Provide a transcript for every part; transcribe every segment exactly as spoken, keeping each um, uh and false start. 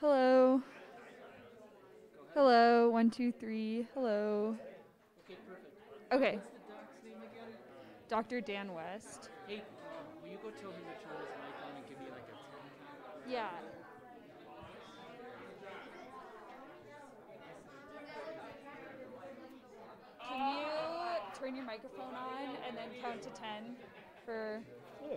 Hello. Hello. One, two, three. Hello. Okay, perfect. Okay. What's the doc's name again? Doctor Dan West. Hey, um, will you go tell him to turn his mic on and give me like a ten? Yeah. Can you turn your microphone on and then count to ten for... Yeah.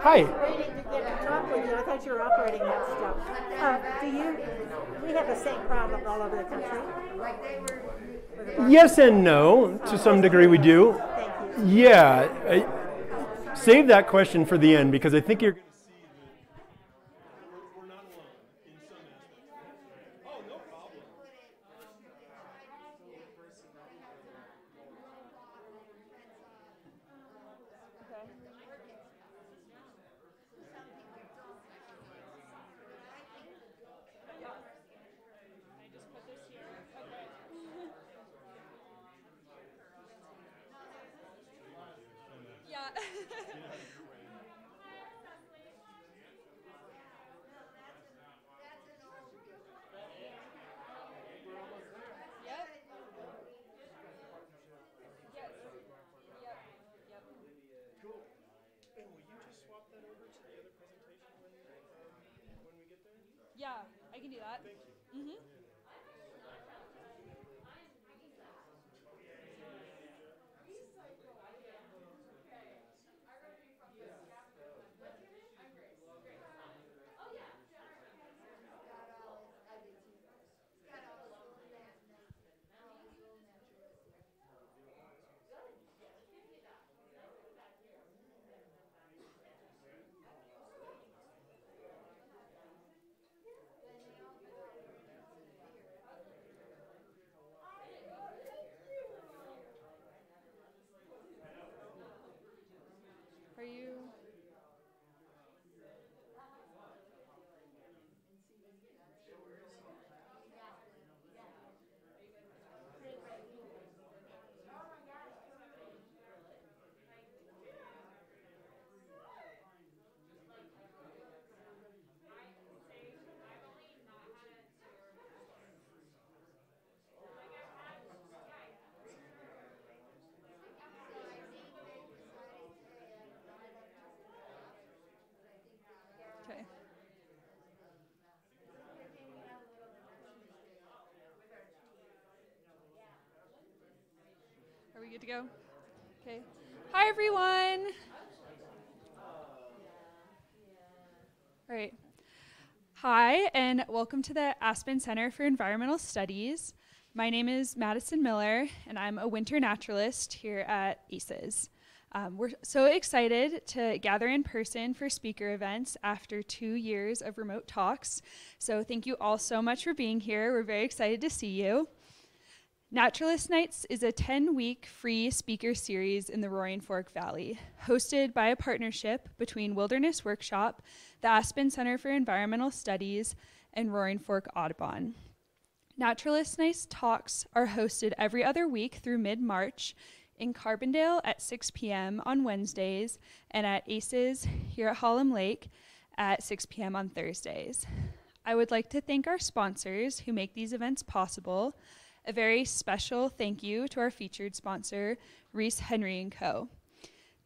Hi. I thought you were operating that stuff. Uh, do you? We have the same problem all over the country. Yes and no. To some degree, we do. Thank you. Yeah. I, save that question for the end because I think you're. Are we good to go? Okay. Hi, everyone. All right. Hi, and welcome to the Aspen Center for Environmental Studies. My name is Madison Miller, and I'm a winter naturalist here at A C E S. Um, we're so excited to gather in person for speaker events after two years of remote talks. So thank you all so much for being here. We're very excited to see you. Naturalist Nights is a ten-week free speaker series in the Roaring Fork Valley, hosted by a partnership between Wilderness Workshop, the Aspen Center for Environmental Studies, and Roaring Fork Audubon. Naturalist Nights talks are hosted every other week through mid-March in Carbondale at six p m on Wednesdays and at A C E S here at Hallam Lake at six p m on Thursdays. I would like to thank our sponsors who make these events possible. A very special thank you to our featured sponsor, Reese Henry and Co.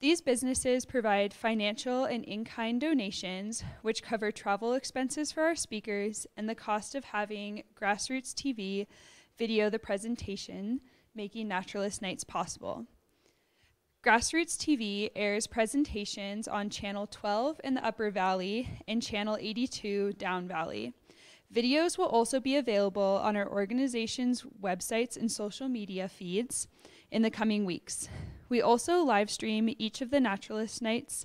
These businesses provide financial and in-kind donations, which cover travel expenses for our speakers and the cost of having Grassroots T V video the presentation, making Naturalist Nights possible. Grassroots T V airs presentations on Channel twelve in the Upper Valley and Channel eighty-two Down Valley. Videos will also be available on our organization's websites and social media feeds in the coming weeks. We also live stream each of the Naturalist Nights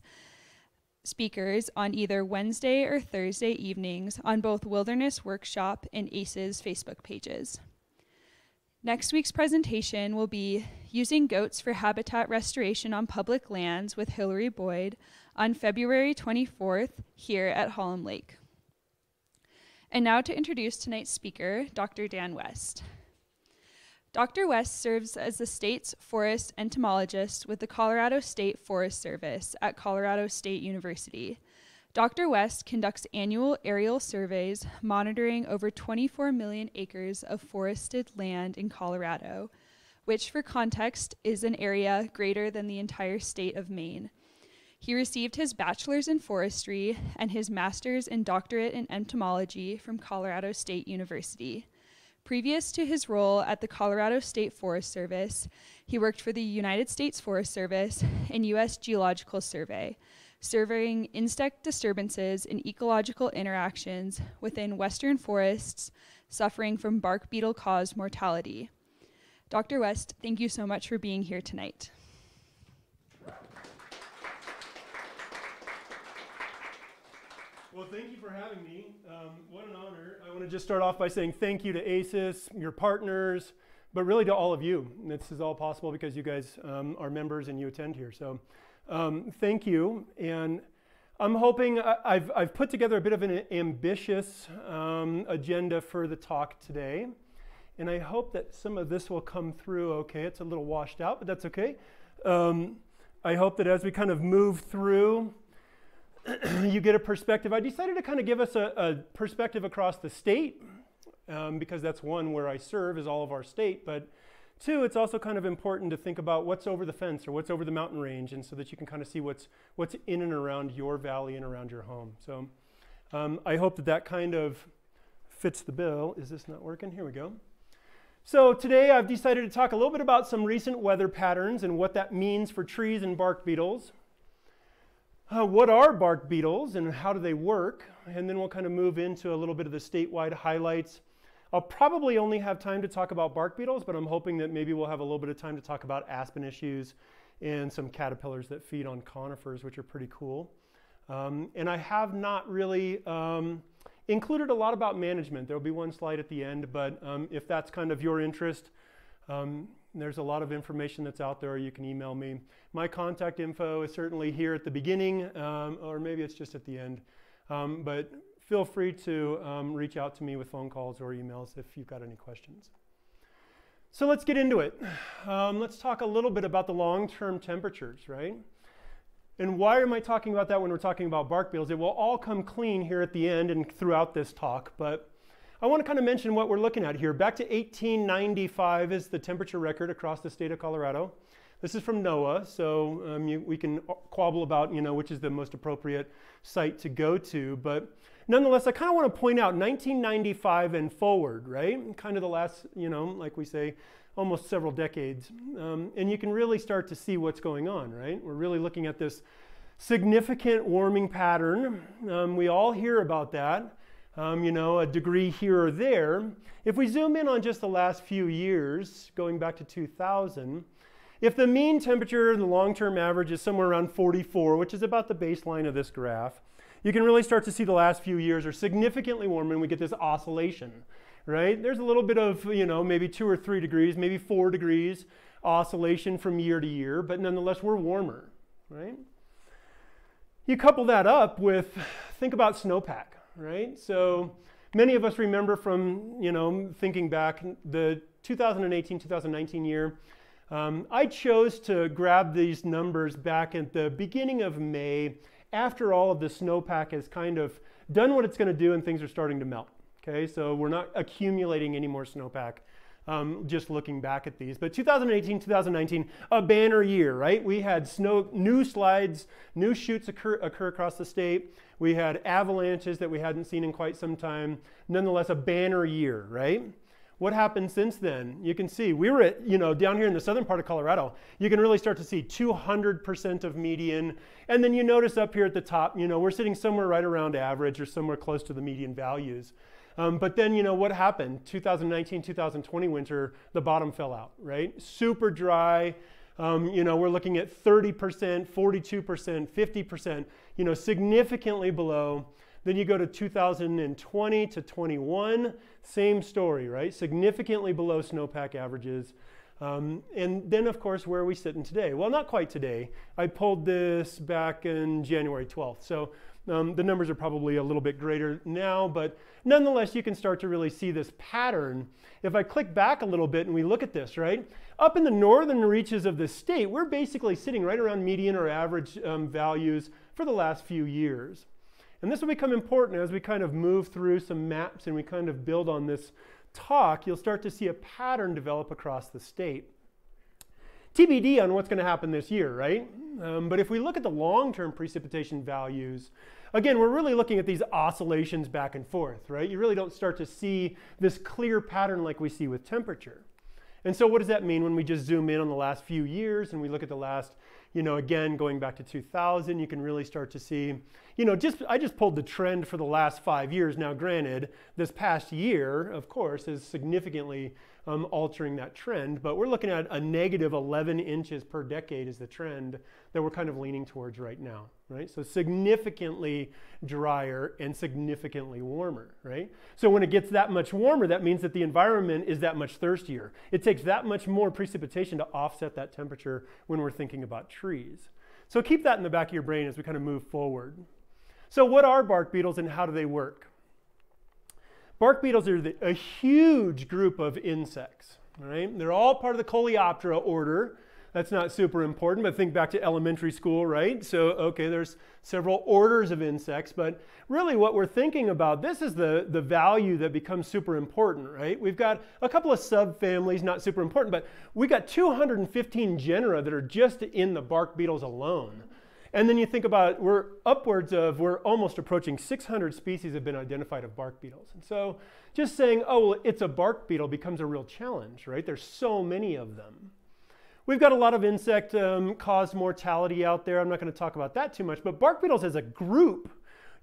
speakers on either Wednesday or Thursday evenings on both Wilderness Workshop and A C E S Facebook pages. Next week's presentation will be Using Goats for Habitat Restoration on Public Lands with Hilary Boyd on February twenty-fourth here at Hallam Lake. And now to introduce tonight's speaker, Doctor Dan West. Doctor West serves as the state's forest entomologist with the Colorado State Forest Service at Colorado State University. Doctor West conducts annual aerial surveys monitoring over twenty-four million acres of forested land in Colorado, which for context is an area greater than the entire state of Maine. He received his bachelor's in forestry and his master's and doctorate in entomology from Colorado State University. Previous to his role at the Colorado State Forest Service, he worked for the United States Forest Service and U S Geological Survey, surveying insect disturbances and ecological interactions within western forests suffering from bark beetle-caused mortality. Doctor West, thank you so much for being here tonight. Well, thank you for having me. Um, what an honor. I want to just start off by saying thank you to A C E S, your partners, but really to all of you. This is all possible because you guys um, are members and you attend here. So. Um, thank you, and I'm hoping I, I've, I've put together a bit of an ambitious um, agenda for the talk today, and I hope that some of this will come through okay. It's a little washed out, but that's okay. Um, I hope that as we kind of move through, you get a perspective. I decided to kind of give us a, a perspective across the state, um, because that's one where I serve is all of our state, but two, it's also kind of important to think about what's over the fence or what's over the mountain range, and so that you can kind of see what's what's in and around your valley and around your home. So um, I hope that that kind of fits the bill. Is this not working? Here we go. So today I've decided to talk a little bit about some recent weather patterns and what that means for trees and bark beetles. Uh, what are bark beetles and how do they work? And then we'll kind of move into a little bit of the statewide highlights. I'll probably only have time to talk about bark beetles, but I'm hoping that maybe we'll have a little bit of time to talk about aspen issues and some caterpillars that feed on conifers, which are pretty cool. Um, and I have not really um, included a lot about management. There'll be one slide at the end, but um, if that's kind of your interest, um, there's a lot of information that's out there. You can email me. My contact info is certainly here at the beginning, um, or maybe it's just at the end. Um, but feel free to um, reach out to me with phone calls or emails if you've got any questions. So let's get into it. Um, let's talk a little bit about the long-term temperatures, right? And why am I talking about that when we're talking about bark beetles? It will all come clean here at the end and throughout this talk, but I want to kind of mention what we're looking at here. Back to eighteen ninety-five is the temperature record across the state of Colorado. This is from NOAA, so um, you, we can quabble about, you know, which is the most appropriate site to go to, but nonetheless, I kind of want to point out nineteen ninety-five and forward, right? Kind of the last, you know, like we say, almost several decades. Um, and you can really start to see what's going on, right? We're really looking at this significant warming pattern. Um, we all hear about that, um, you know, a degree here or there. If we zoom in on just the last few years, going back to two thousand, if the mean temperature, the long-term average is somewhere around forty-four, which is about the baseline of this graph, you can really start to see the last few years are significantly warmer and we get this oscillation, right? There's a little bit of, you know, maybe two or three degrees, maybe four degrees oscillation from year to year, but nonetheless, we're warmer, right? You couple that up with, think about snowpack, right? So many of us remember from, you know, thinking back the two thousand eighteen, two thousand nineteen year. Um, I chose to grab these numbers back at the beginning of May after all of the snowpack has kind of done what it's going to do and things are starting to melt, okay? So we're not accumulating any more snowpack, um, just looking back at these. But two thousand eighteen, two thousand nineteen, a banner year, right? We had snow, new slides, new shoots occur, occur across the state. We had avalanches that we hadn't seen in quite some time. Nonetheless, a banner year, right? What happened since then? You can see we were at, you know, down here in the southern part of Colorado, you can really start to see two hundred percent of median. And then you notice up here at the top, you know, we're sitting somewhere right around average or somewhere close to the median values. Um, but then, you know, what happened? two thousand nineteen, two thousand twenty winter, the bottom fell out, right? Super dry, Um, you know, we're looking at thirty percent, forty-two percent, fifty percent, you know, significantly below. Then you go to two thousand twenty to twenty-one, same story, right? Significantly below snowpack averages. Um, and then, of course, where are we sitting today? Well, not quite today. I pulled this back in January twelfth. So um, the numbers are probably a little bit greater now, but nonetheless, you can start to really see this pattern. If I click back a little bit and we look at this, right? Up in the northern reaches of the state, we're basically sitting right around median or average um, values for the last few years. And this will become important as we kind of move through some maps and we kind of build on this talk. You'll start to see a pattern develop across the state. T B D on what's going to happen this year, right? Um, but if we look at the long-term precipitation values, again, we're really looking at these oscillations back and forth, right? You really don't start to see this clear pattern like we see with temperature. And so what does that mean when we just zoom in on the last few years and we look at the last, you know, again, going back to two thousand, you can really start to see, you know, just, I just pulled the trend for the last five years. Now, granted, this past year, of course, is significantly um, altering that trend, but we're looking at a negative eleven inches per decade is the trend that we're kind of leaning towards right now, right? So significantly drier and significantly warmer, right? So when it gets that much warmer, that means that the environment is that much thirstier. It takes that much more precipitation to offset that temperature when we're thinking about trees. So keep that in the back of your brain as we kind of move forward. So what are bark beetles and how do they work? Bark beetles are the, a huge group of insects, right? They're all part of the Coleoptera order. That's not super important, but think back to elementary school, right? So, okay, there's several orders of insects, but really what we're thinking about, this is the, the value that becomes super important, right? We've got a couple of subfamilies, not super important, but we got two hundred fifteen genera that are just in the bark beetles alone. And then you think about it, we're upwards of, we're almost approaching six hundred species have been identified of bark beetles. And so just saying, oh, well, it's a bark beetle becomes a real challenge, right? There's so many of them. We've got a lot of insect um, caused mortality out there. I'm not going to talk about that too much, but bark beetles as a group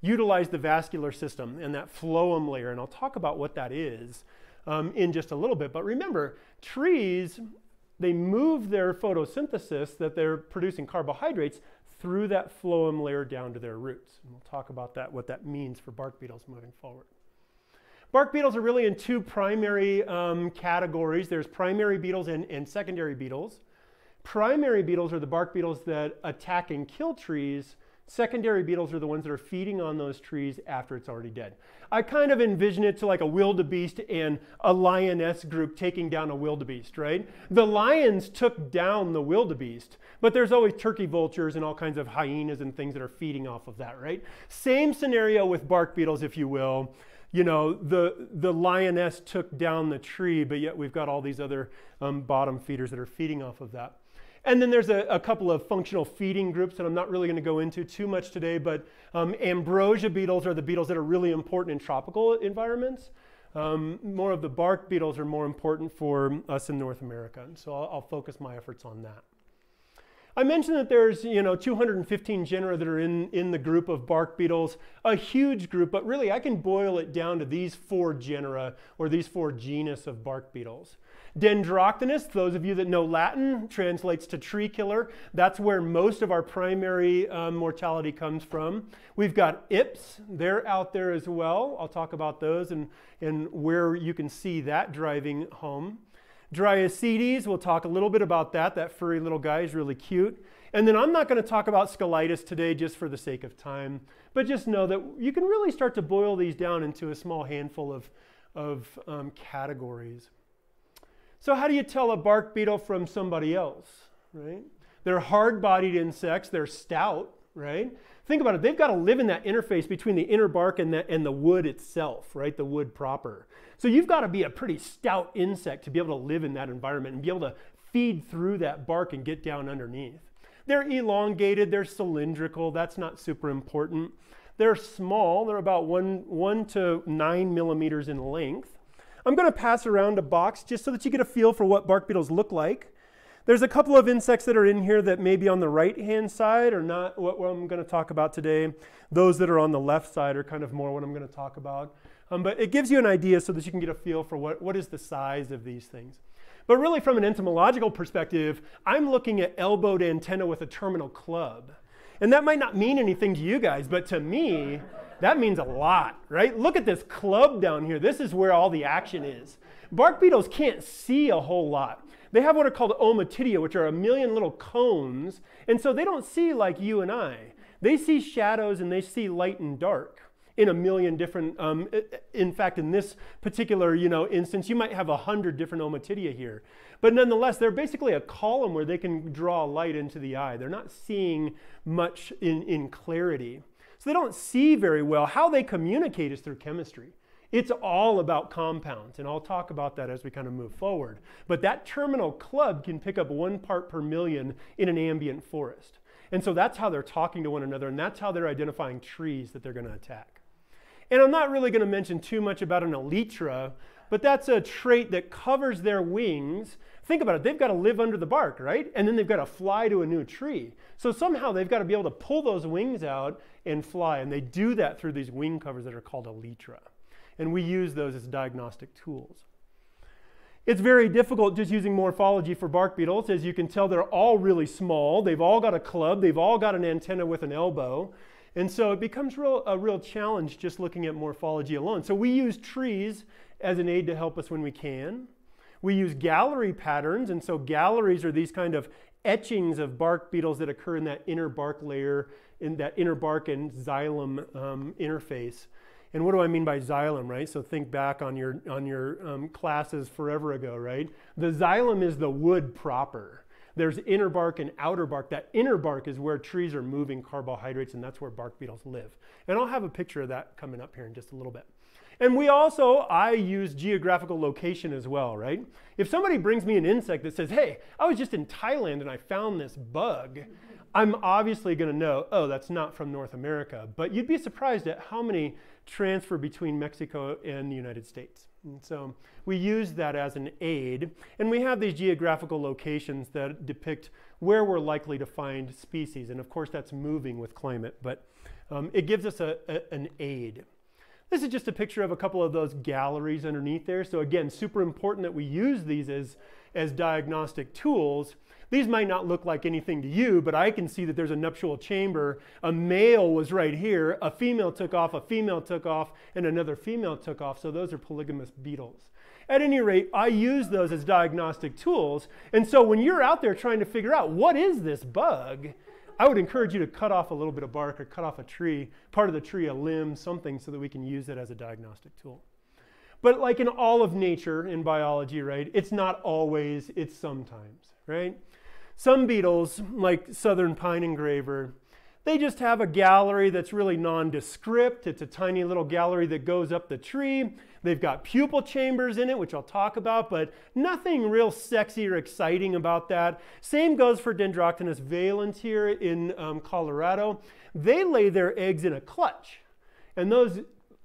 utilize the vascular system and that phloem layer. And I'll talk about what that is um, in just a little bit. But remember, trees, they move their photosynthesis that they're producing carbohydrates through that phloem layer down to their roots. And we'll talk about that, what that means for bark beetles moving forward. Bark beetles are really in two primary um, categories. There's primary beetles and, and secondary beetles. Primary beetles are the bark beetles that attack and kill trees. Secondary beetles are the ones that are feeding on those trees after it's already dead. I kind of envision it to like a wildebeest and a lioness group taking down a wildebeest, right? The lions took down the wildebeest, but there's always turkey vultures and all kinds of hyenas and things that are feeding off of that, right? Same scenario with bark beetles, if you will. You know, the, the lioness took down the tree, but yet we've got all these other um, bottom feeders that are feeding off of that. And then there's a, a couple of functional feeding groups that I'm not really going to go into too much today, but um, ambrosia beetles are the beetles that are really important in tropical environments. Um, more of the bark beetles are more important for us in North America, and so I'll, I'll focus my efforts on that. I mentioned that there's, you know, two hundred fifteen genera that are in, in the group of bark beetles, a huge group, but really I can boil it down to these four genera or these four genus of bark beetles. Dendroctonus, those of you that know Latin, translates to tree killer. That's where most of our primary um, mortality comes from. We've got Ips, they're out there as well. I'll talk about those and, and where you can see that driving home. Dryacetes, we'll talk a little bit about that. That furry little guy is really cute. And then I'm not going to talk about scolitis today just for the sake of time, but just know that you can really start to boil these down into a small handful of, of um, categories. So how do you tell a bark beetle from somebody else, right? They're hard-bodied insects, they're stout, right? Think about it, they've got to live in that interface between the inner bark and the, and the wood itself, right? The wood proper. So you've got to be a pretty stout insect to be able to live in that environment and be able to feed through that bark and get down underneath. They're elongated, they're cylindrical, that's not super important. They're small, they're about one, one to nine millimeters in length. I'm going to pass around a box just so that you get a feel for what bark beetles look like. There's a couple of insects that are in here that may be on the right-hand side or not what I'm going to talk about today. Those that are on the left side are kind of more what I'm going to talk about. Um, but it gives you an idea so that you can get a feel for what, what is the size of these things. But really, from an entomological perspective, I'm looking at elbowed antenna with a terminal club. And that might not mean anything to you guys, but to me, that means a lot, right? Look at this club down here. This is where all the action is. Bark beetles can't see a whole lot. They have what are called ommatidia, which are a million little cones, and so they don't see like you and I. They see shadows and they see light and dark in a million different, um, in fact, in this particular you know, instance, you might have a hundred different ommatidia here. But nonetheless, they're basically a column where they can draw light into the eye. They're not seeing much in, in clarity. So they don't see very well. How they communicate is through chemistry. It's all about compounds, and I'll talk about that as we kind of move forward. But that terminal club can pick up one part per million in an ambient forest. And so that's how they're talking to one another, and that's how they're identifying trees that they're going to attack. And I'm not really going to mention too much about an elytra, but that's a trait that covers their wings. Think about it, they've got to live under the bark, right? And then they've got to fly to a new tree. So somehow they've got to be able to pull those wings out and fly, and they do that through these wing covers that are called elytra. And we use those as diagnostic tools. It's very difficult just using morphology for bark beetles. As you can tell, they're all really small. They've all got a club. They've all got an antenna with an elbow. And so it becomes real, a real challenge just looking at morphology alone. So we use trees as an aid to help us when we can. We use gallery patterns, and so galleries are these kind of etchings of bark beetles that occur in that inner bark layer, in that inner bark and xylem um, interface. And what do I mean by xylem, right? So think back on your, on your um, classes forever ago, right? The xylem is the wood proper. There's inner bark and outer bark. That inner bark is where trees are moving carbohydrates, and that's where bark beetles live. And I'll have a picture of that coming up here in just a little bit. And we also, I use geographical location as well, right? If somebody brings me an insect that says, hey, I was just in Thailand and I found this bug, I'm obviously gonna know, oh, that's not from North America. But you'd be surprised at how many transfer between Mexico and the United States. And so we use that as an aid. And we have these geographical locations that depict where we're likely to find species. And of course, that's moving with climate, but um, it gives us a, a, an aid. This is just a picture of a couple of those galleries underneath there. So again, super important that we use these as, as diagnostic tools. These might not look like anything to you, but I can see that there's a nuptial chamber. A male was right here, a female took off, a female took off, and another female took off. So those are polygamous beetles. At any rate, I use those as diagnostic tools. And so when you're out there trying to figure out what is this bug, I would encourage you to cut off a little bit of bark or cut off a tree, part of the tree, a limb, something so that we can use it as a diagnostic tool. But like in all of nature, in biology, right, it's not always, it's sometimes, right? Some beetles, like southern pine engraver, they just have a gallery that's really nondescript. It's a tiny little gallery that goes up the tree. They've got pupil chambers in it, which I'll talk about, but nothing real sexy or exciting about that. Same goes for Dendroctonus valens here in um, Colorado. They lay their eggs in a clutch, and those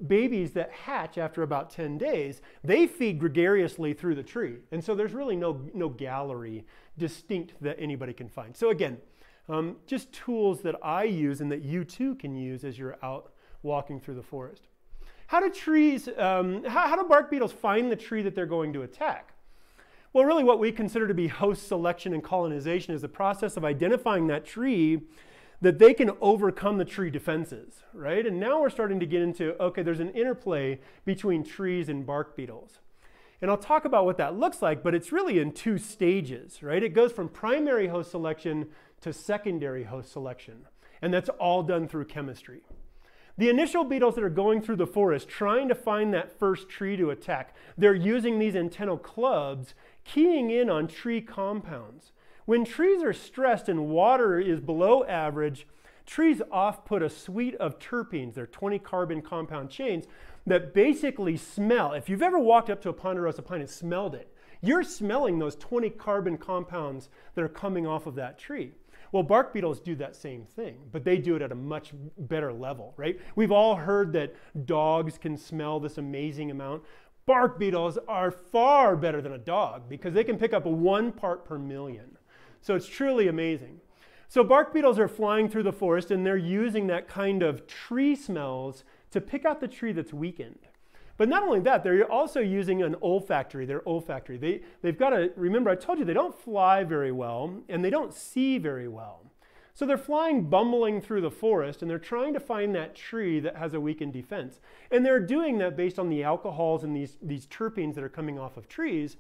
babies that hatch after about ten days, they feed gregariously through the tree. And so there's really no, no gallery distinct that anybody can find. So again, um, just tools that I use and that you too can use as you're out walking through the forest. How do trees, um, how, how do bark beetles find the tree that they're going to attack? Well, really what we consider to be host selection and colonization is the process of identifying that tree that they can overcome the tree defenses, right? And now we're starting to get into, okay, there's an interplay between trees and bark beetles. And I'll talk about what that looks like, but it's really in two stages, right? It goes from primary host selection to secondary host selection, and that's all done through chemistry. The initial beetles that are going through the forest trying to find that first tree to attack, they're using these antennal clubs, keying in on tree compounds. When trees are stressed and water is below average, trees off-put a suite of terpenes, they're twenty carbon compound chains, that basically smell. If you've ever walked up to a ponderosa pine and smelled it, you're smelling those twenty carbon compounds that are coming off of that tree. Well, bark beetles do that same thing, but they do it at a much better level, right? We've all heard that dogs can smell this amazing amount. Bark beetles are far better than a dog because they can pick up one part per million. So it's truly amazing. So bark beetles are flying through the forest and they're using that kind of tree smells to pick out the tree that's weakened. But not only that, they're also using an olfactory. They're olfactory. They, they've got to, remember I told you, they don't fly very well and they don't see very well. So they're flying, bumbling through the forest, and they're trying to find that tree that has a weakened defense. And they're doing that based on the alcohols and these, these terpenes that are coming off of trees.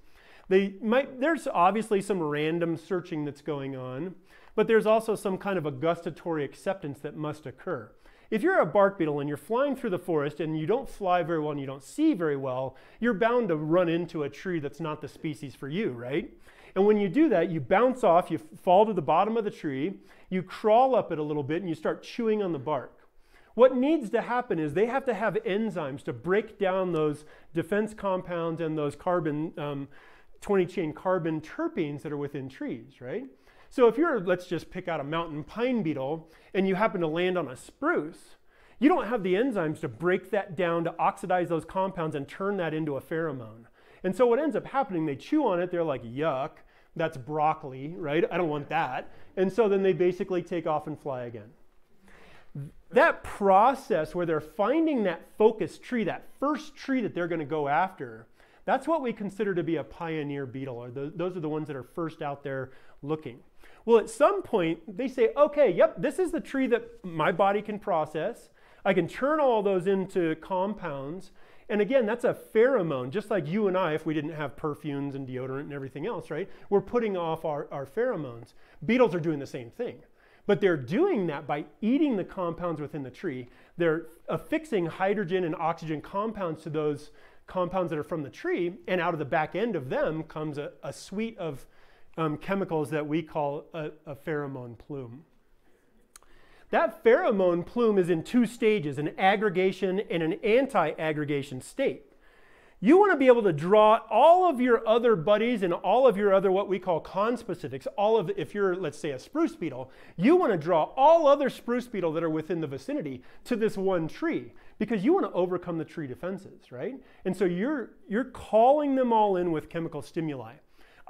They might, there's obviously some random searching that's going on, but there's also some kind of a gustatory acceptance that must occur. If you're a bark beetle and you're flying through the forest and you don't fly very well and you don't see very well, you're bound to run into a tree that's not the species for you, right? And when you do that, you bounce off, you fall to the bottom of the tree, you crawl up it a little bit, and you start chewing on the bark. What needs to happen is they have to have enzymes to break down those defense compounds and those carbon, um, twenty chain carbon terpenes that are within trees, right? So if you're, let's just pick out a mountain pine beetle, and you happen to land on a spruce, you don't have the enzymes to break that down, to oxidize those compounds and turn that into a pheromone. And so what ends up happening, they chew on it, they're like, yuck, that's broccoli, right? I don't want that. And so then they basically take off and fly again. That process where they're finding that focus tree, that first tree that they're gonna go after, that's what we consider to be a pioneer beetle, or th those are the ones that are first out there looking. Well, at some point, they say, okay, yep, this is the tree that my body can process. I can turn all those into compounds. And again, that's a pheromone, just like you and I, if we didn't have perfumes and deodorant and everything else, right? We're putting off our, our pheromones. Beetles are doing the same thing, but they're doing that by eating the compounds within the tree. They're affixing hydrogen and oxygen compounds to those compounds that are from the tree, and out of the back end of them comes a, a suite of um, chemicals that we call a, a pheromone plume. That pheromone plume is in two stages, an aggregation and an anti-aggregation state. You want to be able to draw all of your other buddies and all of your other what we call conspecifics, all of, if you're, let's say, a spruce beetle, you want to draw all other spruce beetle that are within the vicinity to this one tree, because you want to overcome the tree defenses, right? And so you're, you're calling them all in with chemical stimuli.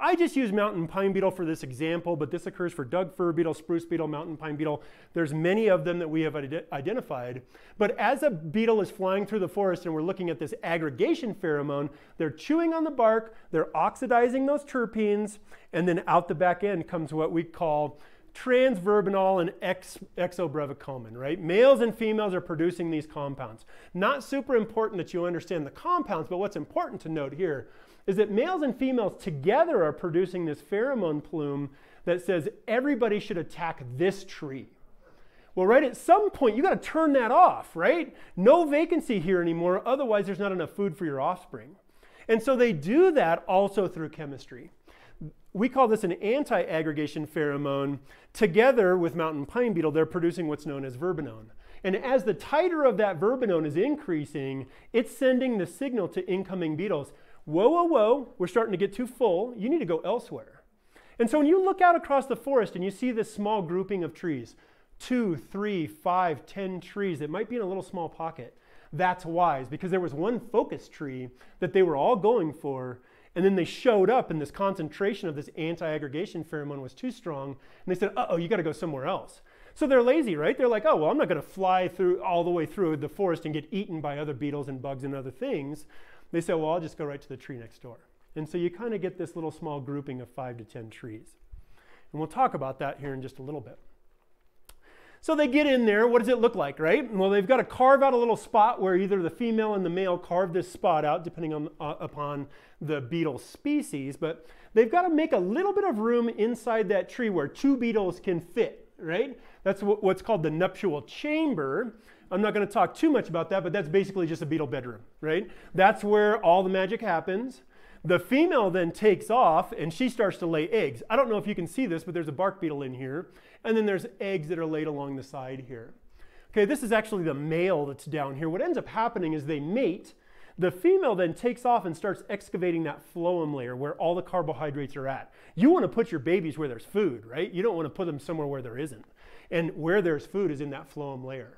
I just use mountain pine beetle for this example, but this occurs for Doug fir beetle, spruce beetle, mountain pine beetle. There's many of them that we have ident- identified. But as a beetle is flying through the forest and we're looking at this aggregation pheromone, they're chewing on the bark, they're oxidizing those terpenes, and then out the back end comes what we call transverbenol and ex exobrevicomen, right? Males and females are producing these compounds. Not super important that you understand the compounds, but what's important to note here is that males and females together are producing this pheromone plume that says everybody should attack this tree. Well, right at some point, you got to turn that off, right? No vacancy here anymore, otherwise there's not enough food for your offspring. And so they do that also through chemistry. We call this an anti-aggregation pheromone. Together with mountain pine beetle, they're producing what's known as verbenone. And as the titer of that verbenone is increasing, it's sending the signal to incoming beetles, whoa, whoa, whoa, we're starting to get too full, you need to go elsewhere. And so when you look out across the forest and you see this small grouping of trees, two, three, five, ten trees that might be in a little small pocket, that's wise, because there was one focus tree that they were all going for, and then they showed up and this concentration of this anti-aggregation pheromone was too strong, and they said, uh-oh, you gotta go somewhere else. So they're lazy, right? They're like, oh, well, I'm not gonna fly through all the way through the forest and get eaten by other beetles and bugs and other things. They say, well, I'll just go right to the tree next door. And so you kind of get this little small grouping of five to ten trees. And we'll talk about that here in just a little bit. So they get in there, what does it look like, right? Well, they've got to carve out a little spot where either the female and the male carve this spot out, depending on, uh, upon the beetle species, but they've got to make a little bit of room inside that tree where two beetles can fit, right? That's what, what's called the nuptial chamber. I'm not going to talk too much about that, but that's basically just a beetle bedroom, right? That's where all the magic happens. The female then takes off and she starts to lay eggs. I don't know if you can see this, but there's a bark beetle in here. And then there's eggs that are laid along the side here. Okay, this is actually the male that's down here. What ends up happening is they mate. The female then takes off and starts excavating that phloem layer where all the carbohydrates are at. You want to put your babies where there's food, right? You don't want to put them somewhere where there isn't. And where there's food is in that phloem layer.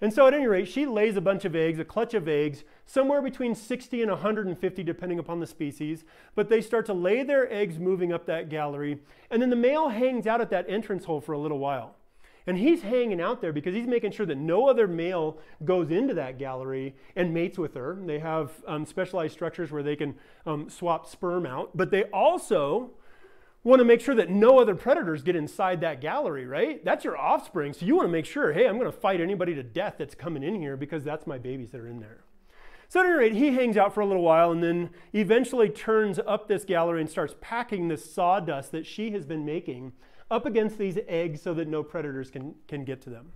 And so at any rate, she lays a bunch of eggs, a clutch of eggs, somewhere between sixty and one hundred fifty, depending upon the species. But they start to lay their eggs moving up that gallery. And then the male hangs out at that entrance hole for a little while. And he's hanging out there because he's making sure that no other male goes into that gallery and mates with her. They have um, specialized structures where they can um, swap sperm out, but they also want to make sure that no other predators get inside that gallery, right? That's your offspring. So you want to make sure, hey, I'm going to fight anybody to death that's coming in here because that's my babies that are in there. So at any rate, he hangs out for a little while and then eventually turns up this gallery and starts packing this sawdust that she has been making up against these eggs so that no predators can, can get to them.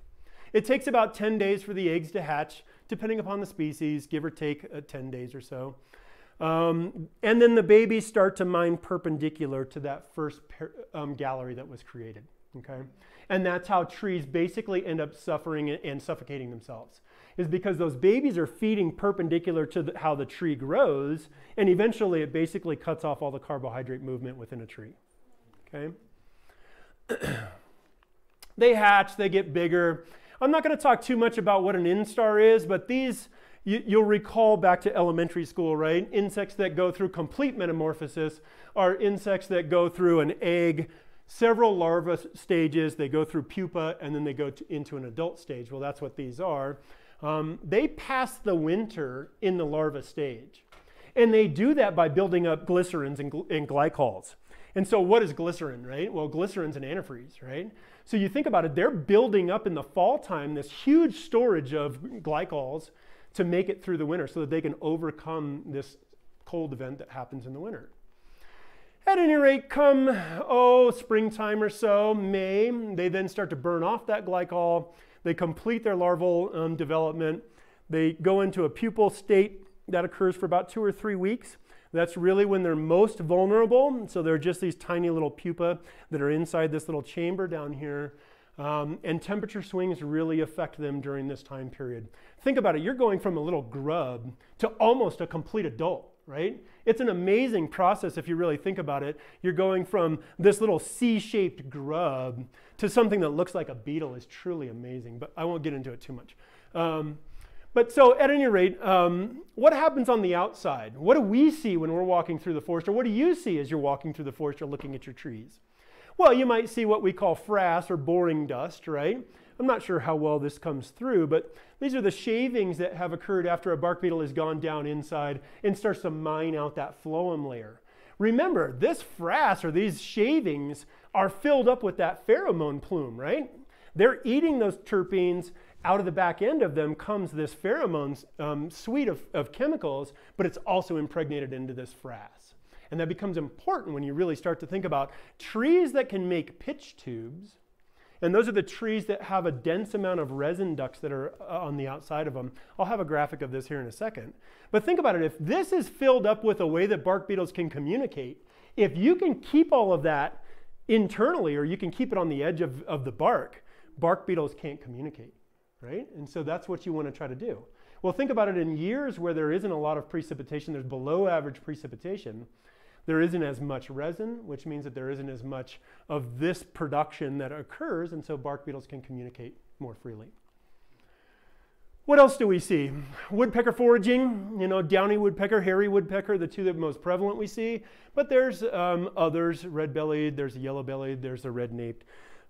It takes about ten days for the eggs to hatch, depending upon the species, give or take uh, ten days or so. Um, and then the babies start to mine perpendicular to that first um, gallery that was created, okay? And that's how trees basically end up suffering and suffocating themselves, is because those babies are feeding perpendicular to the, how the tree grows, and eventually it basically cuts off all the carbohydrate movement within a tree, okay? They hatch, they get bigger. I'm not going to talk too much about what an instar is, but these, you, you'll recall back to elementary school, right? Insects that go through complete metamorphosis are insects that go through an egg, several larva stages, they go through pupa, and then they go to, into an adult stage. Well, that's what these are. Um, they pass the winter in the larva stage. And they do that by building up glycerins and, gl and glycols. And so what is glycerin, right? Well, glycerin's an antifreeze, right? So you think about it, they're building up in the fall time this huge storage of glycols to make it through the winter so that they can overcome this cold event that happens in the winter. At any rate, come, oh, springtime or so, May, they then start to burn off that glycol. They complete their larval um, development. They go into a pupal state that occurs for about two or three weeks. That's really when they're most vulnerable. So they're just these tiny little pupae that are inside this little chamber down here. Um, and temperature swings really affect them during this time period. Think about it, you're going from a little grub to almost a complete adult, right? It's an amazing process if you really think about it. You're going from this little C-shaped grub to something that looks like a beetle is truly amazing, but I won't get into it too much. Um, But so at any rate, um, what happens on the outside? What do we see when we're walking through the forest? Or what do you see as you're walking through the forest or looking at your trees? Well, you might see what we call frass or boring dust, right? I'm not sure how well this comes through, but these are the shavings that have occurred after a bark beetle has gone down inside and starts to mine out that phloem layer. Remember, this frass or these shavings are filled up with that pheromone plume, right? They're eating those terpenes. Out of the back end of them comes this pheromone um, suite of, of chemicals, but it's also impregnated into this frass. And that becomes important when you really start to think about trees that can make pitch tubes. And those are the trees that have a dense amount of resin ducts that are on the outside of them. I'll have a graphic of this here in a second. But think about it, if this is filled up with a way that bark beetles can communicate, if you can keep all of that internally or you can keep it on the edge of, of the bark, bark beetles can't communicate. Right? And so that's what you want to try to do. Well, think about it, in years where there isn't a lot of precipitation, there's below average precipitation, there isn't as much resin, which means that there isn't as much of this production that occurs, and so bark beetles can communicate more freely. What else do we see? Woodpecker foraging, you know, downy woodpecker, hairy woodpecker, the two that most prevalent we see, but there's um, others, red-bellied, there's yellow-bellied, there's the red-naped.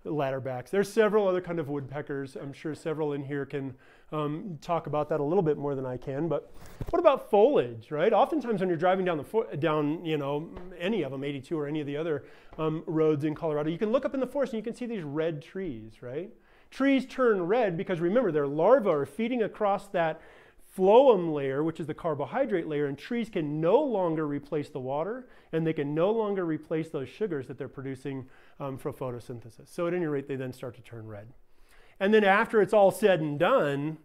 Ladderbacks. There's several other kind of woodpeckers. I'm sure several in here can um, talk about that a little bit more than I can. But what about foliage, right? Oftentimes when you're driving down the fo down, you know, any of them, eighty-two or any of the other um, roads in Colorado, you can look up in the forest and you can see these red trees, right? Trees turn red because remember their larvae are feeding across that phloem layer, which is the carbohydrate layer, and trees can no longer replace the water, and they can no longer replace those sugars that they're producing um, for photosynthesis. So at any rate, they then start to turn red. And then after it's all said and done,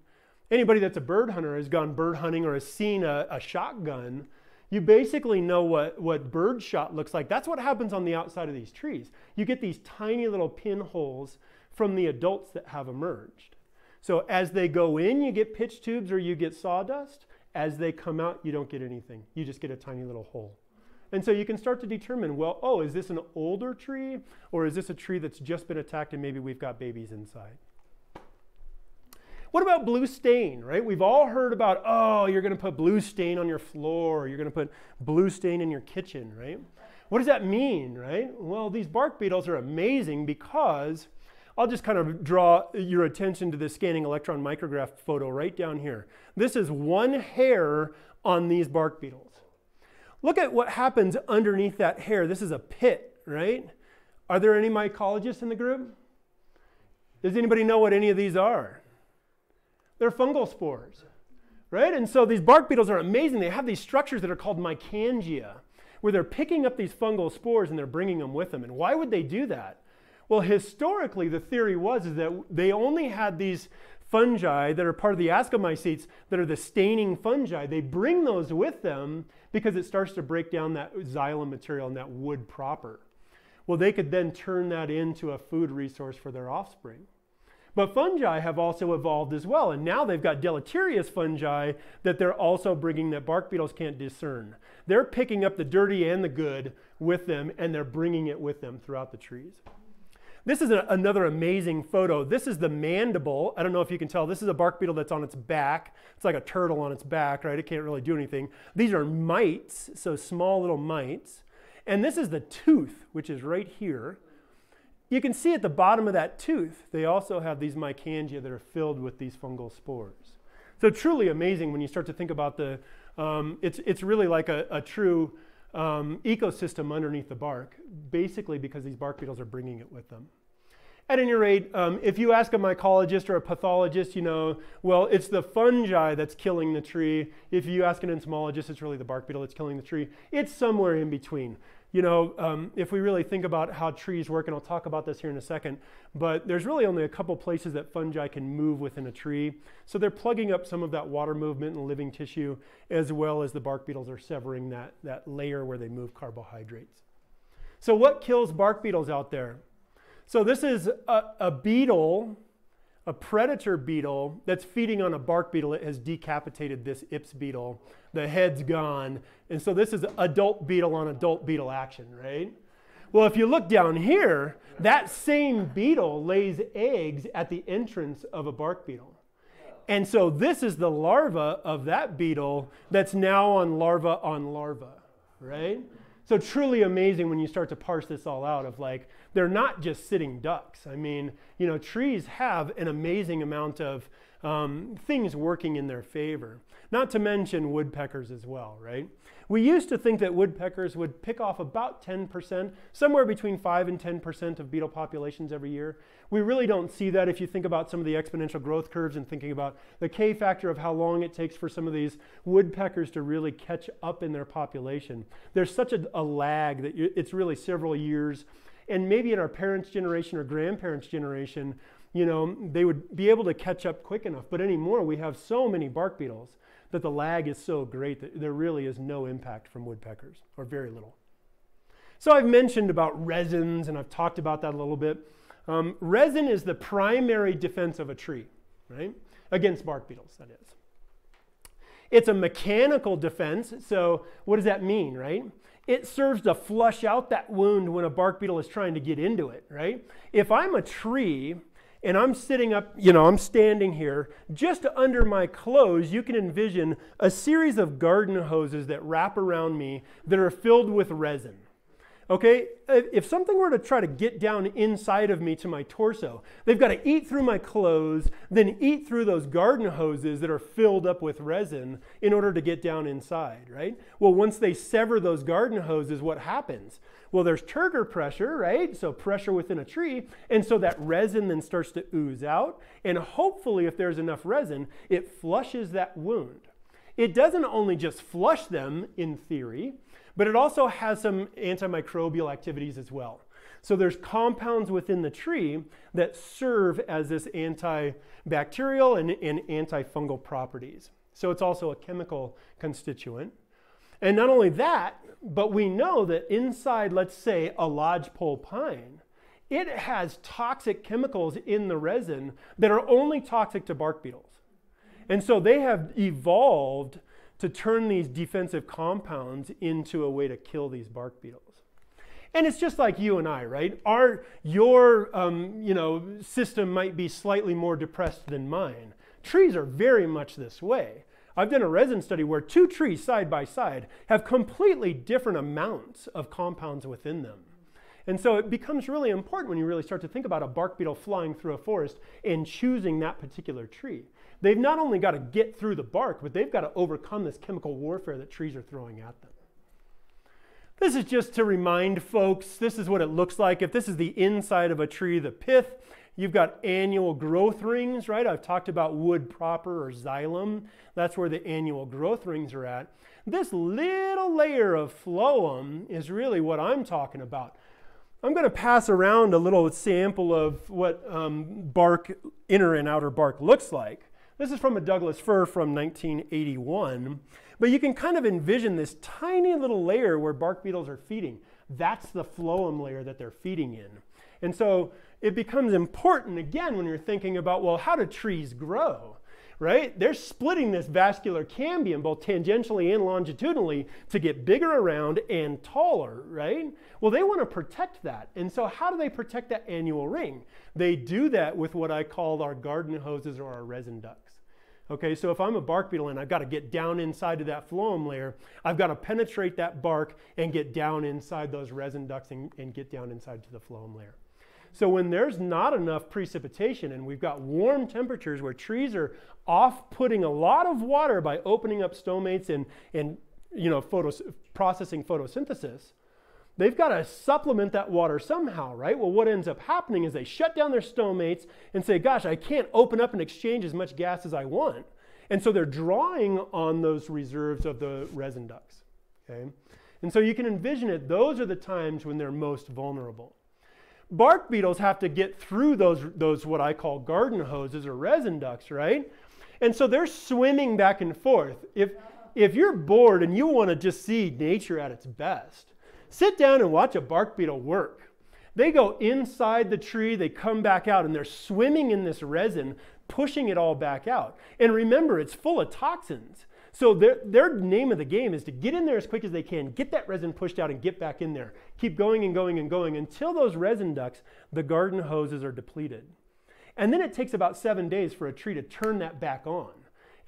anybody that's a bird hunter has gone bird hunting or has seen a, a shotgun, you basically know what, what bird shot looks like. That's what happens on the outside of these trees. You get these tiny little pinholes from the adults that have emerged. So as they go in, you get pitch tubes or you get sawdust. As they come out, you don't get anything. You just get a tiny little hole. And so you can start to determine, well, oh, is this an older tree or is this a tree that's just been attacked and maybe we've got babies inside? What about blue stain, right? We've all heard about, oh, you're going to put blue stain on your floor, or you're going to put blue stain in your kitchen, right? What does that mean, right? Well, these bark beetles are amazing because I'll just kind of draw your attention to this scanning electron micrograph photo right down here. This is one hair on these bark beetles. Look at what happens underneath that hair. This is a pit, right? Are there any mycologists in the group? Does anybody know what any of these are? They're fungal spores, right? And so these bark beetles are amazing. They have these structures that are called mycangia, where they're picking up these fungal spores and they're bringing them with them. And why would they do that? Well, historically, the theory was is that they only had these fungi that are part of the ascomycetes that are the staining fungi. They bring those with them because it starts to break down that xylem material and that wood proper. Well, they could then turn that into a food resource for their offspring. But fungi have also evolved as well, and now they've got deleterious fungi that they're also bringing that bark beetles can't discern. They're picking up the dirty and the good with them, and they're bringing it with them throughout the trees. This is a, another amazing photo. This is the mandible. I don't know if you can tell. This is a bark beetle that's on its back. It's like a turtle on its back, right? It can't really do anything. These are mites, so small little mites. And this is the tooth, which is right here. You can see at the bottom of that tooth, they also have these mycangia that are filled with these fungal spores. So truly amazing when you start to think about the, um, it's, it's really like a, a true um, ecosystem underneath the bark, basically because these bark beetles are bringing it with them. At any rate, um, if you ask a mycologist or a pathologist, you know, well, it's the fungi that's killing the tree. If you ask an entomologist, it's really the bark beetle that's killing the tree. It's somewhere in between. You know, um, if we really think about how trees work, and I'll talk about this here in a second, but there's really only a couple places that fungi can move within a tree. So they're plugging up some of that water movement and living tissue, as well as the bark beetles are severing that, that layer where they move carbohydrates. So what kills bark beetles out there? So this is a, a beetle, a predator beetle that's feeding on a bark beetle. It has decapitated this Ips beetle. The head's gone. And so this is adult beetle on adult beetle action, right? Well, if you look down here, that same beetle lays eggs at the entrance of a bark beetle. And so this is the larva of that beetle that's now on larva on larva, right? So truly amazing when you start to parse this all out of like, they're not just sitting ducks. I mean, you know, trees have an amazing amount of um, things working in their favor, not to mention woodpeckers as well, right? We used to think that woodpeckers would pick off about ten percent, somewhere between five and ten percent of beetle populations every year. We really don't see that if you think about some of the exponential growth curves and thinking about the K factor of how long it takes for some of these woodpeckers to really catch up in their population. There's such a, a lag that you, it's really several years. And maybe in our parents' generation or grandparents' generation, you know, they would be able to catch up quick enough. But anymore, we have so many bark beetles that the lag is so great that there really is no impact from woodpeckers, or very little. So I've mentioned about resins, and I've talked about that a little bit. Um, resin is the primary defense of a tree, right? Against bark beetles, that is. It's a mechanical defense, so what does that mean, right? It serves to flush out that wound when a bark beetle is trying to get into it, right? If I'm a tree, and I'm sitting up, you know, I'm standing here, just under my clothes, you can envision a series of garden hoses that wrap around me that are filled with resin. Okay, if something were to try to get down inside of me to my torso, they've got to eat through my clothes, then eat through those garden hoses that are filled up with resin in order to get down inside, right? Well, once they sever those garden hoses, what happens? Well, there's turgor pressure, right? So pressure within a tree. And so that resin then starts to ooze out. And hopefully, if there's enough resin, it flushes that wound. It doesn't only just flush them in theory, but it also has some antimicrobial activities as well. So there's compounds within the tree that serve as this antibacterial and, and antifungal properties. So it's also a chemical constituent. And not only that, but we know that inside, let's say, a lodgepole pine, it has toxic chemicals in the resin that are only toxic to bark beetles. And so they have evolved to turn these defensive compounds into a way to kill these bark beetles. And it's just like you and I, right? Our, your um, you know, system might be slightly more depressed than mine. Trees are very much this way. I've done a resin study where two trees side by side have completely different amounts of compounds within them. And so it becomes really important when you really start to think about a bark beetle flying through a forest and choosing that particular tree. They've not only got to get through the bark, but they've got to overcome this chemical warfare that trees are throwing at them. This is just to remind folks, this is what it looks like. If this is the inside of a tree, the pith, you've got annual growth rings, right? I've talked about wood proper or xylem. That's where the annual growth rings are at. This little layer of phloem is really what I'm talking about. I'm going to pass around a little sample of what um, bark, inner and outer bark looks like. This is from a Douglas fir from nineteen eighty-one, but you can kind of envision this tiny little layer where bark beetles are feeding. That's the phloem layer that they're feeding in. And so it becomes important again when you're thinking about, well, how do trees grow, right? They're splitting this vascular cambium both tangentially and longitudinally to get bigger around and taller, right? Well, they want to protect that. And so how do they protect that annual ring? They do that with what I call our garden hoses or our resin ducts. Okay, so if I'm a bark beetle and I've got to get down inside of that phloem layer, I've got to penetrate that bark and get down inside those resin ducts and, and get down inside to the phloem layer. So when there's not enough precipitation and we've got warm temperatures where trees are off-putting a lot of water by opening up stomates and, and you know, photos, processing photosynthesis, they've got to supplement that water somehow, right? Well, what ends up happening is they shut down their stomates and say, gosh, I can't open up and exchange as much gas as I want. And so they're drawing on those reserves of the resin ducts, okay? And so you can envision it, those are the times when they're most vulnerable. Bark beetles have to get through those, those what I call garden hoses or resin ducts, right? And so they're swimming back and forth. If, if you're bored and you want to just see nature at its best, sit down and watch a bark beetle work. They go inside the tree, they come back out, and they're swimming in this resin, pushing it all back out. And remember, it's full of toxins. So their, their name of the game is to get in there as quick as they can, get that resin pushed out and get back in there. Keep going and going and going until those resin ducts, the garden hoses, are depleted. And then it takes about seven days for a tree to turn that back on.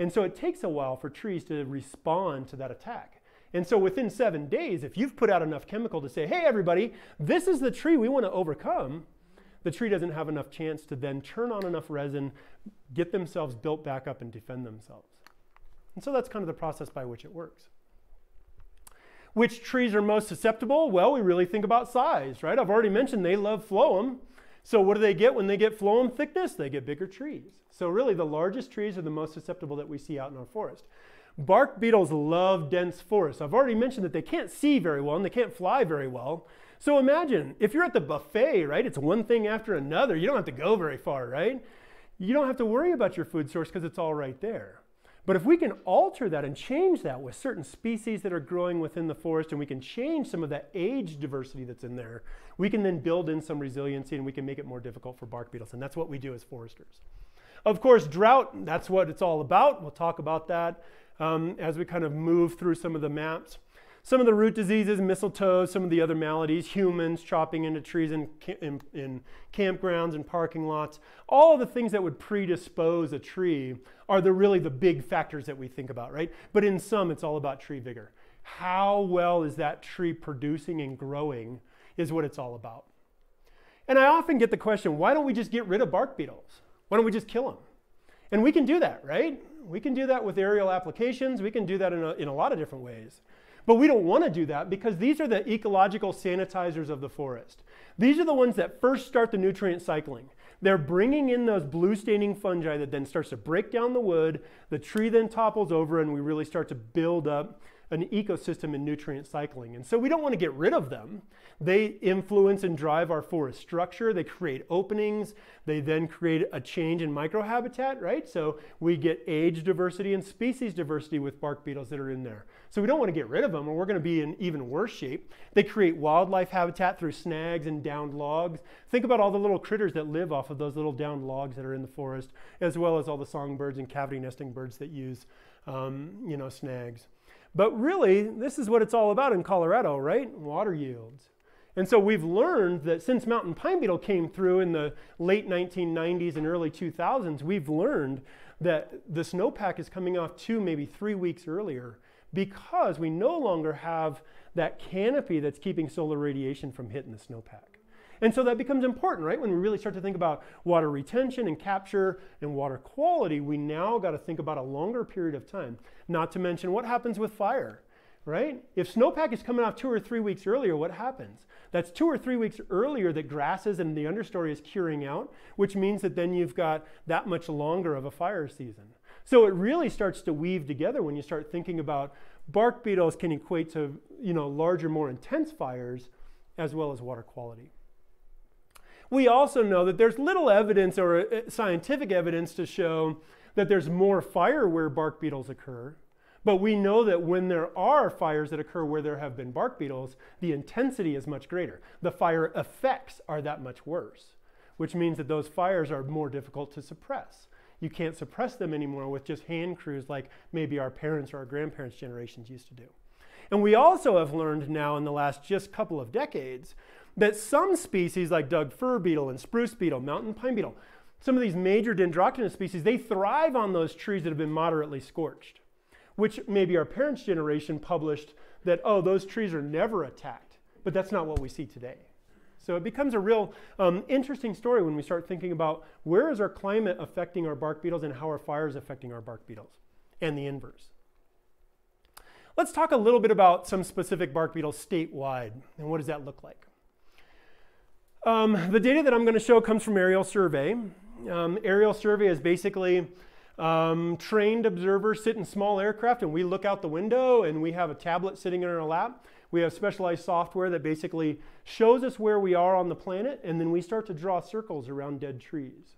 And so it takes a while for trees to respond to that attack. And so within seven days, if you've put out enough chemical to say, hey, everybody, this is the tree we want to overcome, the tree doesn't have enough chance to then turn on enough resin, get themselves built back up and defend themselves. And so that's kind of the process by which it works. Which trees are most susceptible? Well, we really think about size, right? I've already mentioned they love phloem. So what do they get when they get phloem thickness? They get bigger trees. So really the largest trees are the most susceptible that we see out in our forest. Bark beetles love dense forests. I've already mentioned that they can't see very well and they can't fly very well. So imagine if you're at the buffet, right? It's one thing after another. You don't have to go very far, right? You don't have to worry about your food source because it's all right there. But if we can alter that and change that with certain species that are growing within the forest, and we can change some of that age diversity that's in there, we can then build in some resiliency and we can make it more difficult for bark beetles. And that's what we do as foresters. Of course, drought, that's what it's all about. We'll talk about that Um, as we kind of move through some of the maps. Some of the root diseases, mistletoe, some of the other maladies, humans chopping into trees in, in, in campgrounds and parking lots, all of the things that would predispose a tree are the really the big factors that we think about, right? But in some, it's all about tree vigor. How well is that tree producing and growing is what it's all about. And I often get the question, why don't we just get rid of bark beetles? Why don't we just kill them? And we can do that, right? We can do that with aerial applications. We can do that in a, in a lot of different ways. But we don't want to do that because these are the ecological sanitizers of the forest. These are the ones that first start the nutrient cycling. They're bringing in those blue staining fungi that then starts to break down the wood. The tree then topples over and we really start to build up an ecosystem in nutrient cycling. And so we don't want to get rid of them. They influence and drive our forest structure. They create openings. They then create a change in microhabitat, right? So we get age diversity and species diversity with bark beetles that are in there. So we don't want to get rid of them, or we're going to be in even worse shape. They create wildlife habitat through snags and downed logs. Think about all the little critters that live off of those little downed logs that are in the forest, as well as all the songbirds and cavity nesting birds that use um, you know, snags. But really, this is what it's all about in Colorado, right? Water yields. And so we've learned that since mountain pine beetle came through in the late nineteen nineties and early two thousands, we've learned that the snowpack is coming off two, maybe three weeks earlier because we no longer have that canopy that's keeping solar radiation from hitting the snowpack. And so that becomes important, right? When we really start to think about water retention and capture and water quality, we now got to think about a longer period of time, not to mention what happens with fire, right? If snowpack is coming off two or three weeks earlier, what happens? That's two or three weeks earlier that grasses and the understory is curing out, which means that then you've got that much longer of a fire season. So it really starts to weave together when you start thinking about bark beetles can equate to, you know, larger, more intense fires, as well as water quality. We also know that there's little evidence or scientific evidence to show that there's more fire where bark beetles occur. But we know that when there are fires that occur where there have been bark beetles, the intensity is much greater. The fire effects are that much worse, which means that those fires are more difficult to suppress. You can't suppress them anymore with just hand crews like maybe our parents or our grandparents' generations used to do. And we also have learned now in the last just couple of decades that some species like Doug Fir Beetle and Spruce Beetle, Mountain Pine Beetle, some of these major Dendroctonus species, they thrive on those trees that have been moderately scorched, which maybe our parents' generation published that, oh, those trees are never attacked. But that's not what we see today. So it becomes a real um, interesting story when we start thinking about where is our climate affecting our bark beetles and how are fires affecting our bark beetles, and the inverse. Let's talk a little bit about some specific bark beetles statewide, and what does that look like? Um, the data that I'm going to show comes from aerial survey. Um, aerial survey is basically um, trained observers sit in small aircraft and we look out the window and we have a tablet sitting in our lap. We have specialized software that basically shows us where we are on the planet, and then we start to draw circles around dead trees.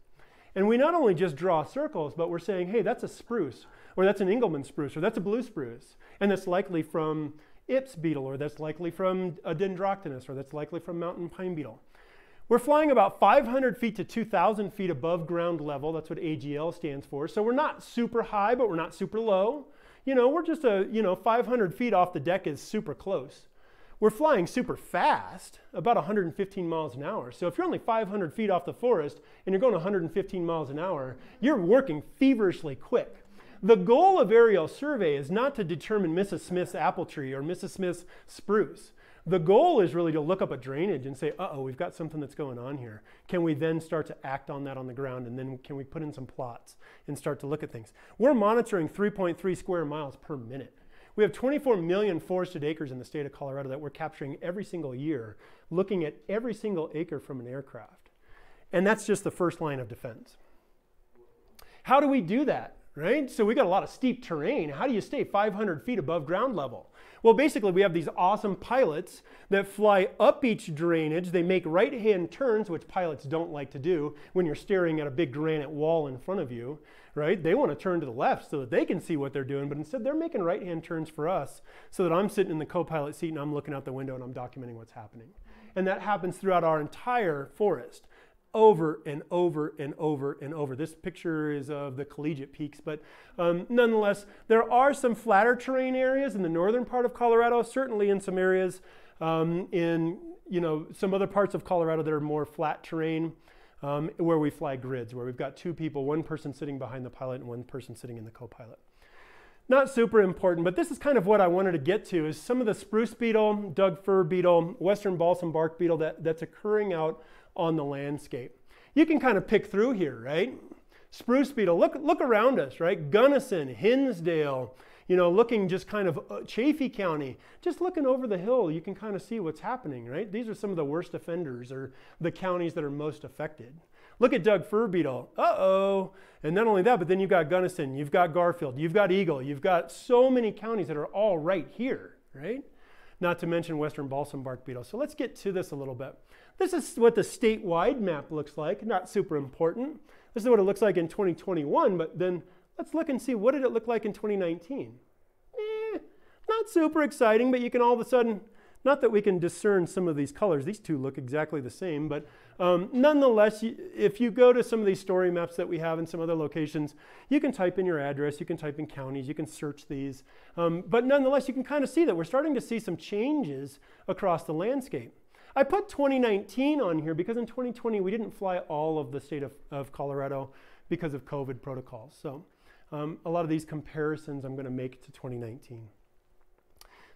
And we not only just draw circles, but we're saying, hey, that's a spruce, or that's an Engelmann spruce, or that's a blue spruce, and that's likely from Ips beetle, or that's likely from a Dendroctonus, or that's likely from Mountain Pine Beetle. We're flying about five hundred feet to two thousand feet above ground level. That's what A G L stands for. So we're not super high, but we're not super low. You know, we're just a, you know, five hundred feet off the deck is super close. We're flying super fast, about one hundred fifteen miles an hour. So if you're only five hundred feet off the forest and you're going one hundred fifteen miles an hour, you're working feverishly quick. The goal of aerial survey is not to determine Missus Smith's apple tree or Missus Smith's spruce. The goal is really to look up a drainage and say, uh-oh, we've got something that's going on here. Can we then start to act on that on the ground? And then can we put in some plots and start to look at things? We're monitoring three point three square miles per minute. We have twenty-four million forested acres in the state of Colorado that we're capturing every single year, looking at every single acre from an aircraft. And that's just the first line of defense. How do we do that, right? So we got a lot of steep terrain. How do you stay five hundred feet above ground level? Well, basically, we have these awesome pilots that fly up each drainage. They make right-hand turns, which pilots don't like to do when you're staring at a big granite wall in front of you, right? They want to turn to the left so that they can see what they're doing, but instead they're making right-hand turns for us so that I'm sitting in the co-pilot seat and I'm looking out the window and I'm documenting what's happening. And that happens throughout our entire forest, over and over and over and over. This picture is of the Collegiate Peaks, but um, nonetheless, there are some flatter terrain areas in the northern part of Colorado, certainly in some areas um, in you know some other parts of Colorado that are more flat terrain, um, where we fly grids, where we've got two people, one person sitting behind the pilot and one person sitting in the co-pilot. Not super important, but this is kind of what I wanted to get to, is some of the spruce beetle, Doug Fir Beetle, Western balsam bark beetle that, that's occurring out on the landscape. You can kind of pick through here, right? Spruce beetle, look, look around us, right? Gunnison, Hinsdale, you know, looking just kind of uh, Chaffee County, just looking over the hill, you can kind of see what's happening, right? These are some of the worst offenders, or the counties that are most affected. Look at Doug Fir Beetle, uh-oh. And not only that, but then you've got Gunnison, you've got Garfield, you've got Eagle, you've got so many counties that are all right here, right? Not to mention Western balsam bark beetle. So let's get to this a little bit. This is what the statewide map looks like, not super important. This is what it looks like in twenty twenty-one, but then let's look and see, what did it look like in twenty nineteen? Eh, not super exciting, but you can all of a sudden, not that we can discern some of these colors, these two look exactly the same, but um, nonetheless, if you go to some of these story maps that we have in some other locations, you can type in your address, you can type in counties, you can search these, um, but nonetheless, you can kind of see that we're starting to see some changes across the landscape. I put twenty nineteen on here because in twenty twenty, we didn't fly all of the state of, of Colorado because of COVID protocols. So um, a lot of these comparisons I'm gonna make to twenty nineteen.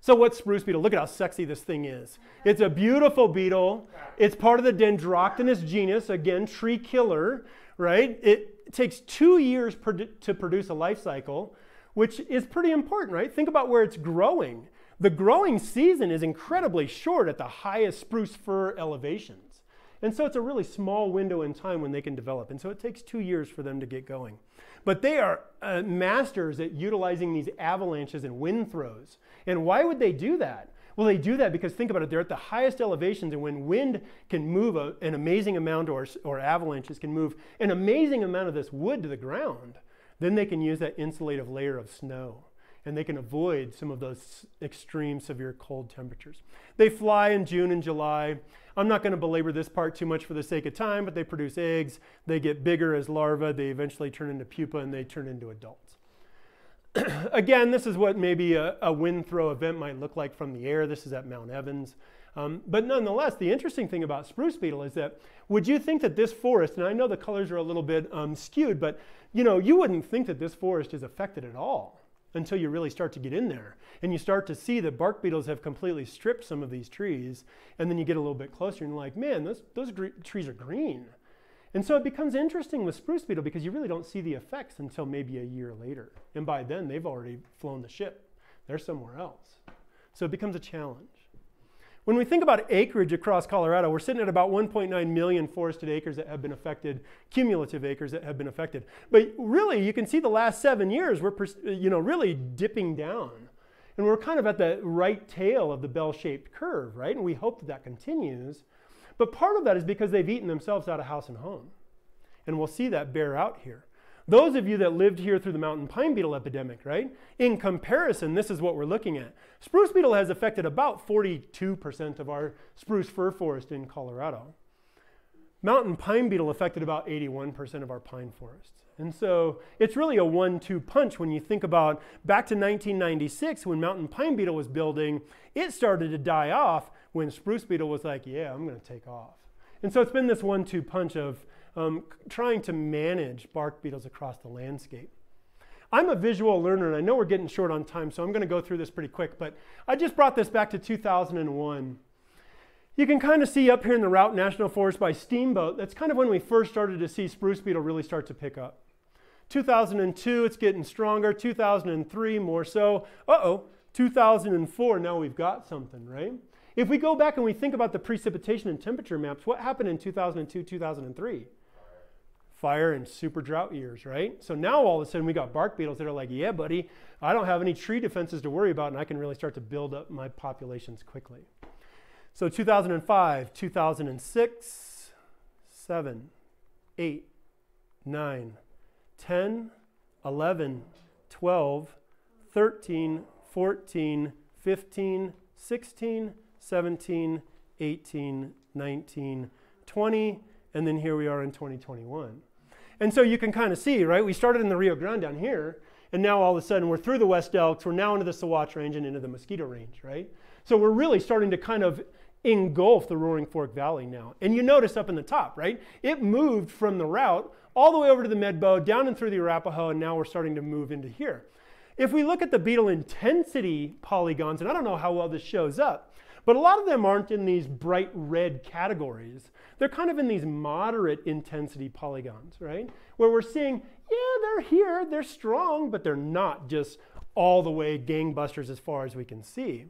So what's spruce beetle? Look at how sexy this thing is. It's a beautiful beetle. It's part of the Dendroctonus genus, again, tree killer, right? It takes two years to produce a life cycle, which is pretty important, right? Think about where it's growing. The growing season is incredibly short at the highest spruce fir elevations. And so it's a really small window in time when they can develop. And so it takes two years for them to get going. But they are uh, masters at utilizing these avalanches and wind throws. And why would they do that? Well, they do that because, think about it, they're at the highest elevations, and when wind can move a, an amazing amount, or, or avalanches can move an amazing amount of this wood to the ground, then they can use that insulative layer of snow, and they can avoid some of those extreme severe cold temperatures. They fly in June and July. I'm not gonna belabor this part too much for the sake of time, but they produce eggs, they get bigger as larvae, they eventually turn into pupa, and they turn into adults. Again, this is what maybe a, a wind throw event might look like from the air. This is at Mount Evans. Um, but nonetheless, the interesting thing about spruce beetle is that, would you think that this forest, and I know the colors are a little bit um, skewed, but you know, you wouldn't think that this forest is affected at all until you really start to get in there. And you start to see that bark beetles have completely stripped some of these trees. And then you get a little bit closer and you're like, man, those, those trees are green. And so it becomes interesting with spruce beetle because you really don't see the effects until maybe a year later. And by then, they've already flown the ship. They're somewhere else. So it becomes a challenge. When we think about acreage across Colorado, we're sitting at about one point nine million forested acres that have been affected, cumulative acres that have been affected. But really, you can see the last seven years, we're you know, really dipping down. And we're kind of at the right tail of the bell-shaped curve, right? And we hope that that continues. But part of that is because they've eaten themselves out of house and home. And we'll see that bear out here. Those of you that lived here through the mountain pine beetle epidemic, right? In comparison, this is what we're looking at. Spruce beetle has affected about forty-two percent of our spruce fir forest in Colorado. Mountain pine beetle affected about eighty-one percent of our pine forests. And so it's really a one two punch when you think about back to nineteen ninety-six when mountain pine beetle was building, it started to die off when spruce beetle was like, yeah, I'm gonna take off. And so it's been this one two punch of Um, trying to manage bark beetles across the landscape. I'm a visual learner, and I know we're getting short on time, so I'm going to go through this pretty quick, but I just brought this back to two thousand one. You can kind of see up here in the Route National Forest by steamboat, that's kind of when we first started to see spruce beetle really start to pick up. two thousand two, it's getting stronger. two thousand three, more so. Uh-oh, two thousand four, now we've got something, right? If we go back and we think about the precipitation and temperature maps, what happened in two thousand two, two thousand three? Fire and super drought years, right? So now all of a sudden we got bark beetles that are like, yeah, buddy, I don't have any tree defenses to worry about, and I can really start to build up my populations quickly. So two thousand five, two thousand six, seven, eight, nine, ten, eleven, twelve, thirteen, fourteen, fifteen, sixteen, seventeen, eighteen, nineteen, twenty, and then here we are in twenty twenty-one. And so you can kind of see, right? We started in the Rio Grande down here, and now all of a sudden we're through the West Elks, we're now into the Sawatch Range and into the Mosquito Range, right? So we're really starting to kind of engulf the Roaring Fork Valley now. And you notice up in the top, right? It moved from the Route all the way over to the Medbow, down and through the Arapahoe, and now we're starting to move into here. If we look at the beetle intensity polygons, and I don't know how well this shows up, but a lot of them aren't in these bright red categories. They're kind of in these moderate intensity polygons, right? Where we're seeing, yeah, they're here, they're strong, but they're not just all the way gangbusters as far as we can see.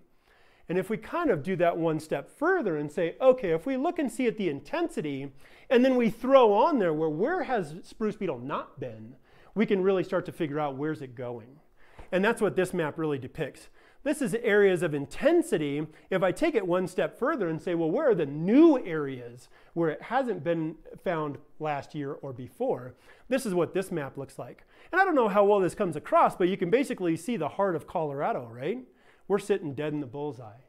And if we kind of do that one step further and say, okay, if we look and see at the intensity, and then we throw on there where where has spruce beetle not been, we can really start to figure out where's it going. And that's what this map really depicts. This is areas of intensity. If I take it one step further and say, well, where are the new areas where it hasn't been found last year or before? This is what this map looks like. And I don't know how well this comes across, but you can basically see the heart of Colorado, right? We're sitting dead in the bullseye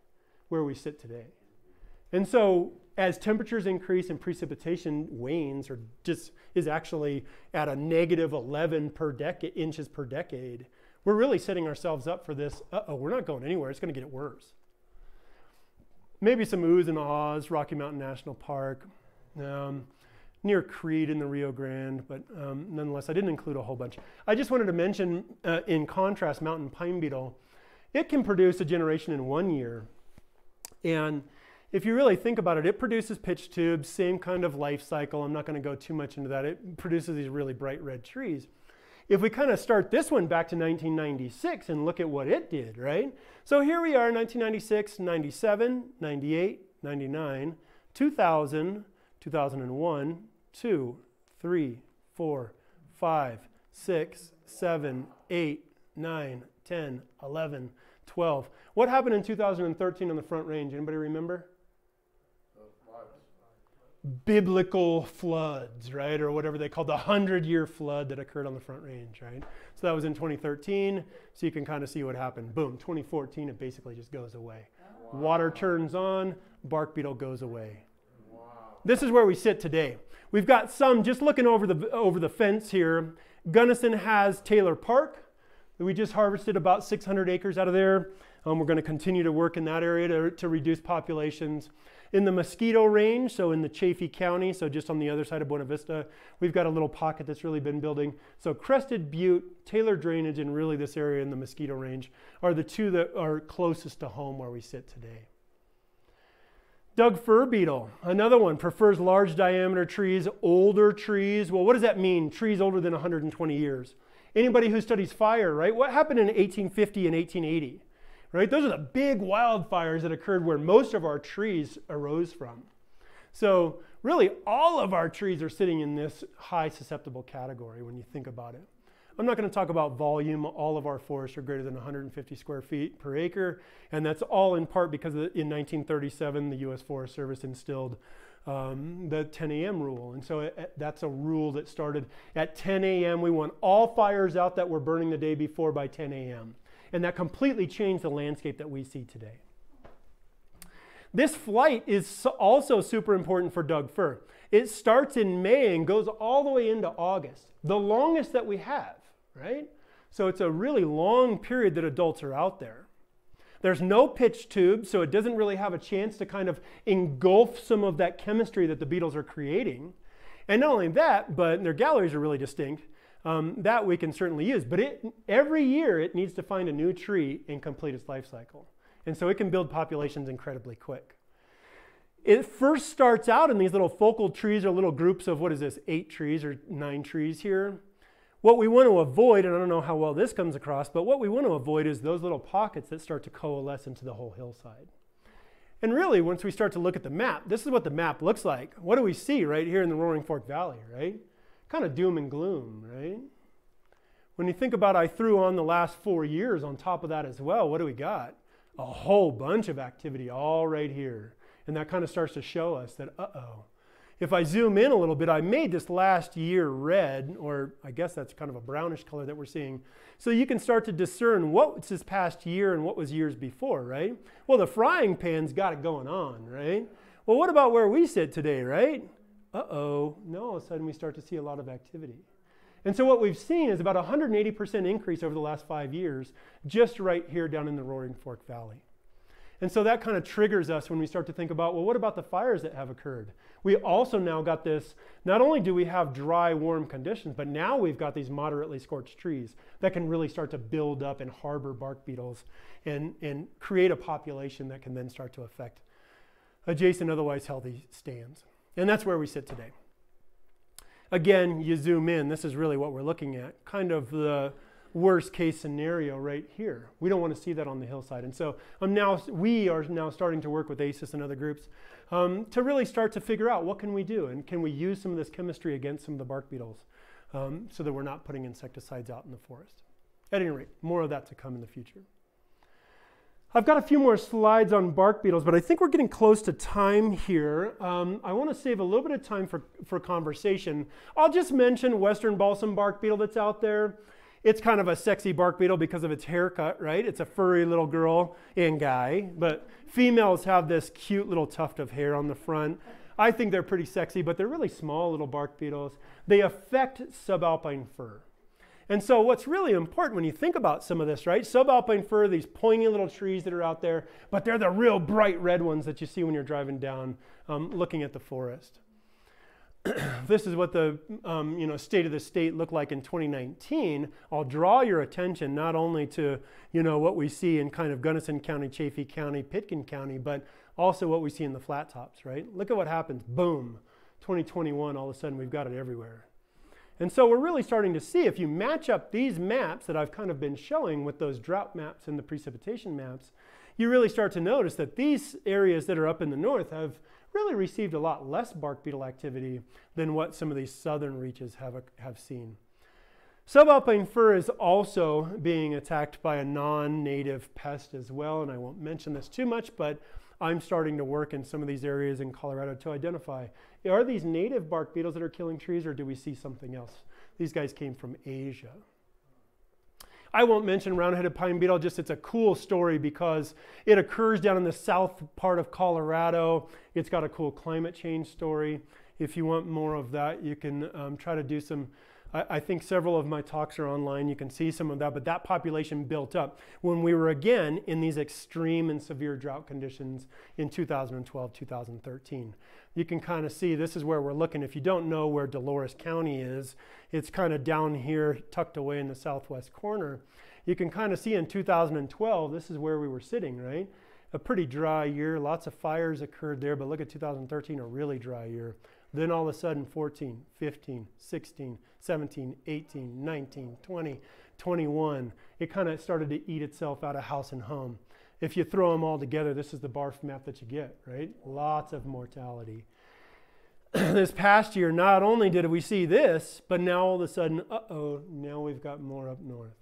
where we sit today. And so as temperatures increase and precipitation wanes, or just is actually at a negative eleven per decade, inches per decade, we're really setting ourselves up for this, uh-oh, we're not going anywhere, it's gonna get worse. Maybe some oohs and ahs, Rocky Mountain National Park, um, near Creede in the Rio Grande, but um, nonetheless, I didn't include a whole bunch. I just wanted to mention, uh, in contrast, mountain pine beetle. It can produce a generation in one year. And if you really think about it, it produces pitch tubes, same kind of life cycle. I'm not going to go too much into that. It produces these really bright red trees. If we kind of start this one back to nineteen ninety-six and look at what it did, right? So here we are, nineteen ninety-six, ninety-seven, ninety-eight, ninety-nine, two thousand, two thousand one, two, three, four, five, six, seven, eight, nine, ten, eleven, twelve. What happened in two thousand thirteen on the Front Range? Anybody remember? Biblical floods, right? Or whatever they called the hundred-year flood that occurred on the Front Range, right? So that was in twenty thirteen. So you can kind of see what happened. Boom, twenty fourteen, it basically just goes away. Wow. Water turns on, bark beetle goes away. Wow. This is where we sit today. We've got some, just looking over the, over the fence here, Gunnison has Taylor Park. We just harvested about six hundred acres out of there. Um, we're going to continue to work in that area to, to reduce populations. In the Mosquito Range, so in the Chaffee County, so just on the other side of Buena Vista, we've got a little pocket that's really been building. So Crested Butte, Taylor Drainage, and really this area in the Mosquito Range are the two that are closest to home where we sit today. Doug Fir Beetle, another one, prefers large diameter trees, older trees. Well, what does that mean? Trees older than one hundred twenty years. Anybody who studies fire, right? What happened in eighteen fifty and eighteen eighty? Right? Those are the big wildfires that occurred where most of our trees arose from. So really all of our trees are sitting in this high susceptible category when you think about it. I'm not going to talk about volume. All of our forests are greater than one hundred fifty square feet per acre. And that's all in part because in nineteen thirty-seven, the U S Forest Service instilled um, the ten A M rule. And so it, that's a rule that started at ten A M We want all fires out that were burning the day before by ten A M And that completely changed the landscape that we see today. This flight is also super important for Doug Fir. It starts in May and goes all the way into August, the longest that we have, right? So it's a really long period that adults are out there. There's no pitch tube, so it doesn't really have a chance to kind of engulf some of that chemistry that the beetles are creating. And not only that, but their galleries are really distinct. Um, that we can certainly use, but it, every year it needs to find a new tree and complete its life cycle. And so it can build populations incredibly quick. It first starts out in these little focal trees or little groups of, what is this, eight trees or nine trees here. What we want to avoid, and I don't know how well this comes across, but what we want to avoid is those little pockets that start to coalesce into the whole hillside. And really, once we start to look at the map, this is what the map looks like. What do we see right here in the Roaring Fork Valley, right? Kind of doom and gloom, right? When you think about, I threw on the last four years on top of that as well, what do we got? A whole bunch of activity all right here. And that kind of starts to show us that, uh-oh. If I zoom in a little bit, I made this last year red, or I guess that's kind of a brownish color that we're seeing. So you can start to discern what's this past year and what was years before, right? Well, the frying pan's got it going on, right? Well, what about where we sit today, right? Uh-oh, now all of a sudden we start to see a lot of activity. And so what we've seen is about one hundred eighty percent increase over the last five years, just right here down in the Roaring Fork Valley. And so that kind of triggers us when we start to think about, well, what about the fires that have occurred? We also now got this, not only do we have dry, warm conditions, but now we've got these moderately scorched trees that can really start to build up and harbor bark beetles and, and create a population that can then start to affect adjacent otherwise healthy stands. And that's where we sit today. Again, you zoom in, this is really what we're looking at, kind of the worst case scenario right here. We don't want to see that on the hillside. And so um, now, we are now starting to work with ACES and other groups um, to really start to figure out what can we do and can we use some of this chemistry against some of the bark beetles um, so that we're not putting insecticides out in the forest. At any rate, more of that to come in the future. I've got a few more slides on bark beetles, but I think we're getting close to time here. Um, I want to save a little bit of time for, for conversation. I'll just mention Western balsam bark beetle that's out there. It's kind of a sexy bark beetle because of its haircut, right? It's a furry little girl and guy, but females have this cute little tuft of hair on the front. I think they're pretty sexy, but they're really small little bark beetles. They affect subalpine fir. And so what's really important when you think about some of this, right? Subalpine fir, these pointy little trees that are out there, but they're the real bright red ones that you see when you're driving down um, looking at the forest. This is what the um, you know, state of the state looked like in twenty nineteen. I'll draw your attention not only to, you know, what we see in kind of Gunnison County, Chaffee County, Pitkin County, but also what we see in the flat tops, right? Look at what happens. Boom, twenty twenty-one, all of a sudden we've got it everywhere. And so we're really starting to see, if you match up these maps that I've kind of been showing with those drought maps and the precipitation maps, you really start to notice that these areas that are up in the north have really received a lot less bark beetle activity than what some of these southern reaches have, have seen. Subalpine fir is also being attacked by a non-native pest as well, and I won't mention this too much, but I'm starting to work in some of these areas in Colorado to identify, are these native bark beetles that are killing trees, or do we see something else? These guys came from Asia. I won't mention round-headed pine beetle, just it's a cool story because it occurs down in the south part of Colorado. It's got a cool climate change story. If you want more of that, you can um, try to do some, I, I think several of my talks are online. You can see some of that, but that population built up when we were again in these extreme and severe drought conditions in two thousand twelve, two thousand thirteen. You can kind of see this is where we're looking. If you don't know where Dolores County is, it's kind of down here tucked away in the southwest corner. You can kind of see in two thousand twelve, this is where we were sitting, right? A pretty dry year, lots of fires occurred there, but look at two thousand thirteen, a really dry year. Then all of a sudden, fourteen, fifteen, sixteen, seventeen, eighteen, nineteen, twenty, twenty-one, it kind of started to eat itself out of house and home. If you throw them all together, this is the barf map that you get, right? Lots of mortality. This past year, not only did we see this, but now all of a sudden, uh-oh, now we've got more up north.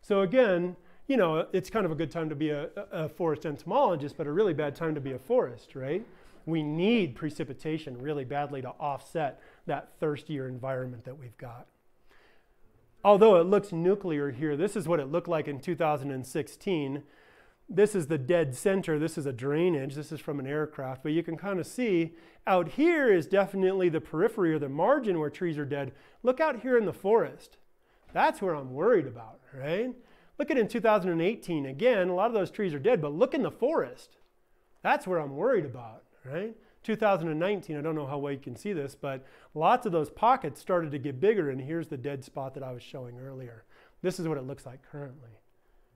So again, you know, it's kind of a good time to be a, a forest entomologist, but a really bad time to be a forest, right? We need precipitation really badly to offset that thirstier environment that we've got. Although it looks nuclear here, this is what it looked like in two thousand sixteen. This is the dead center. This is a drainage. This is from an aircraft, but you can kind of see out here is definitely the periphery or the margin where trees are dead. Look out here in the forest. That's where I'm worried about, right? Look at in two thousand eighteen, again, a lot of those trees are dead, but look in the forest. That's where I'm worried about, right? two thousand nineteen, I don't know how well you can see this, but lots of those pockets started to get bigger, and here's the dead spot that I was showing earlier. This is what it looks like currently.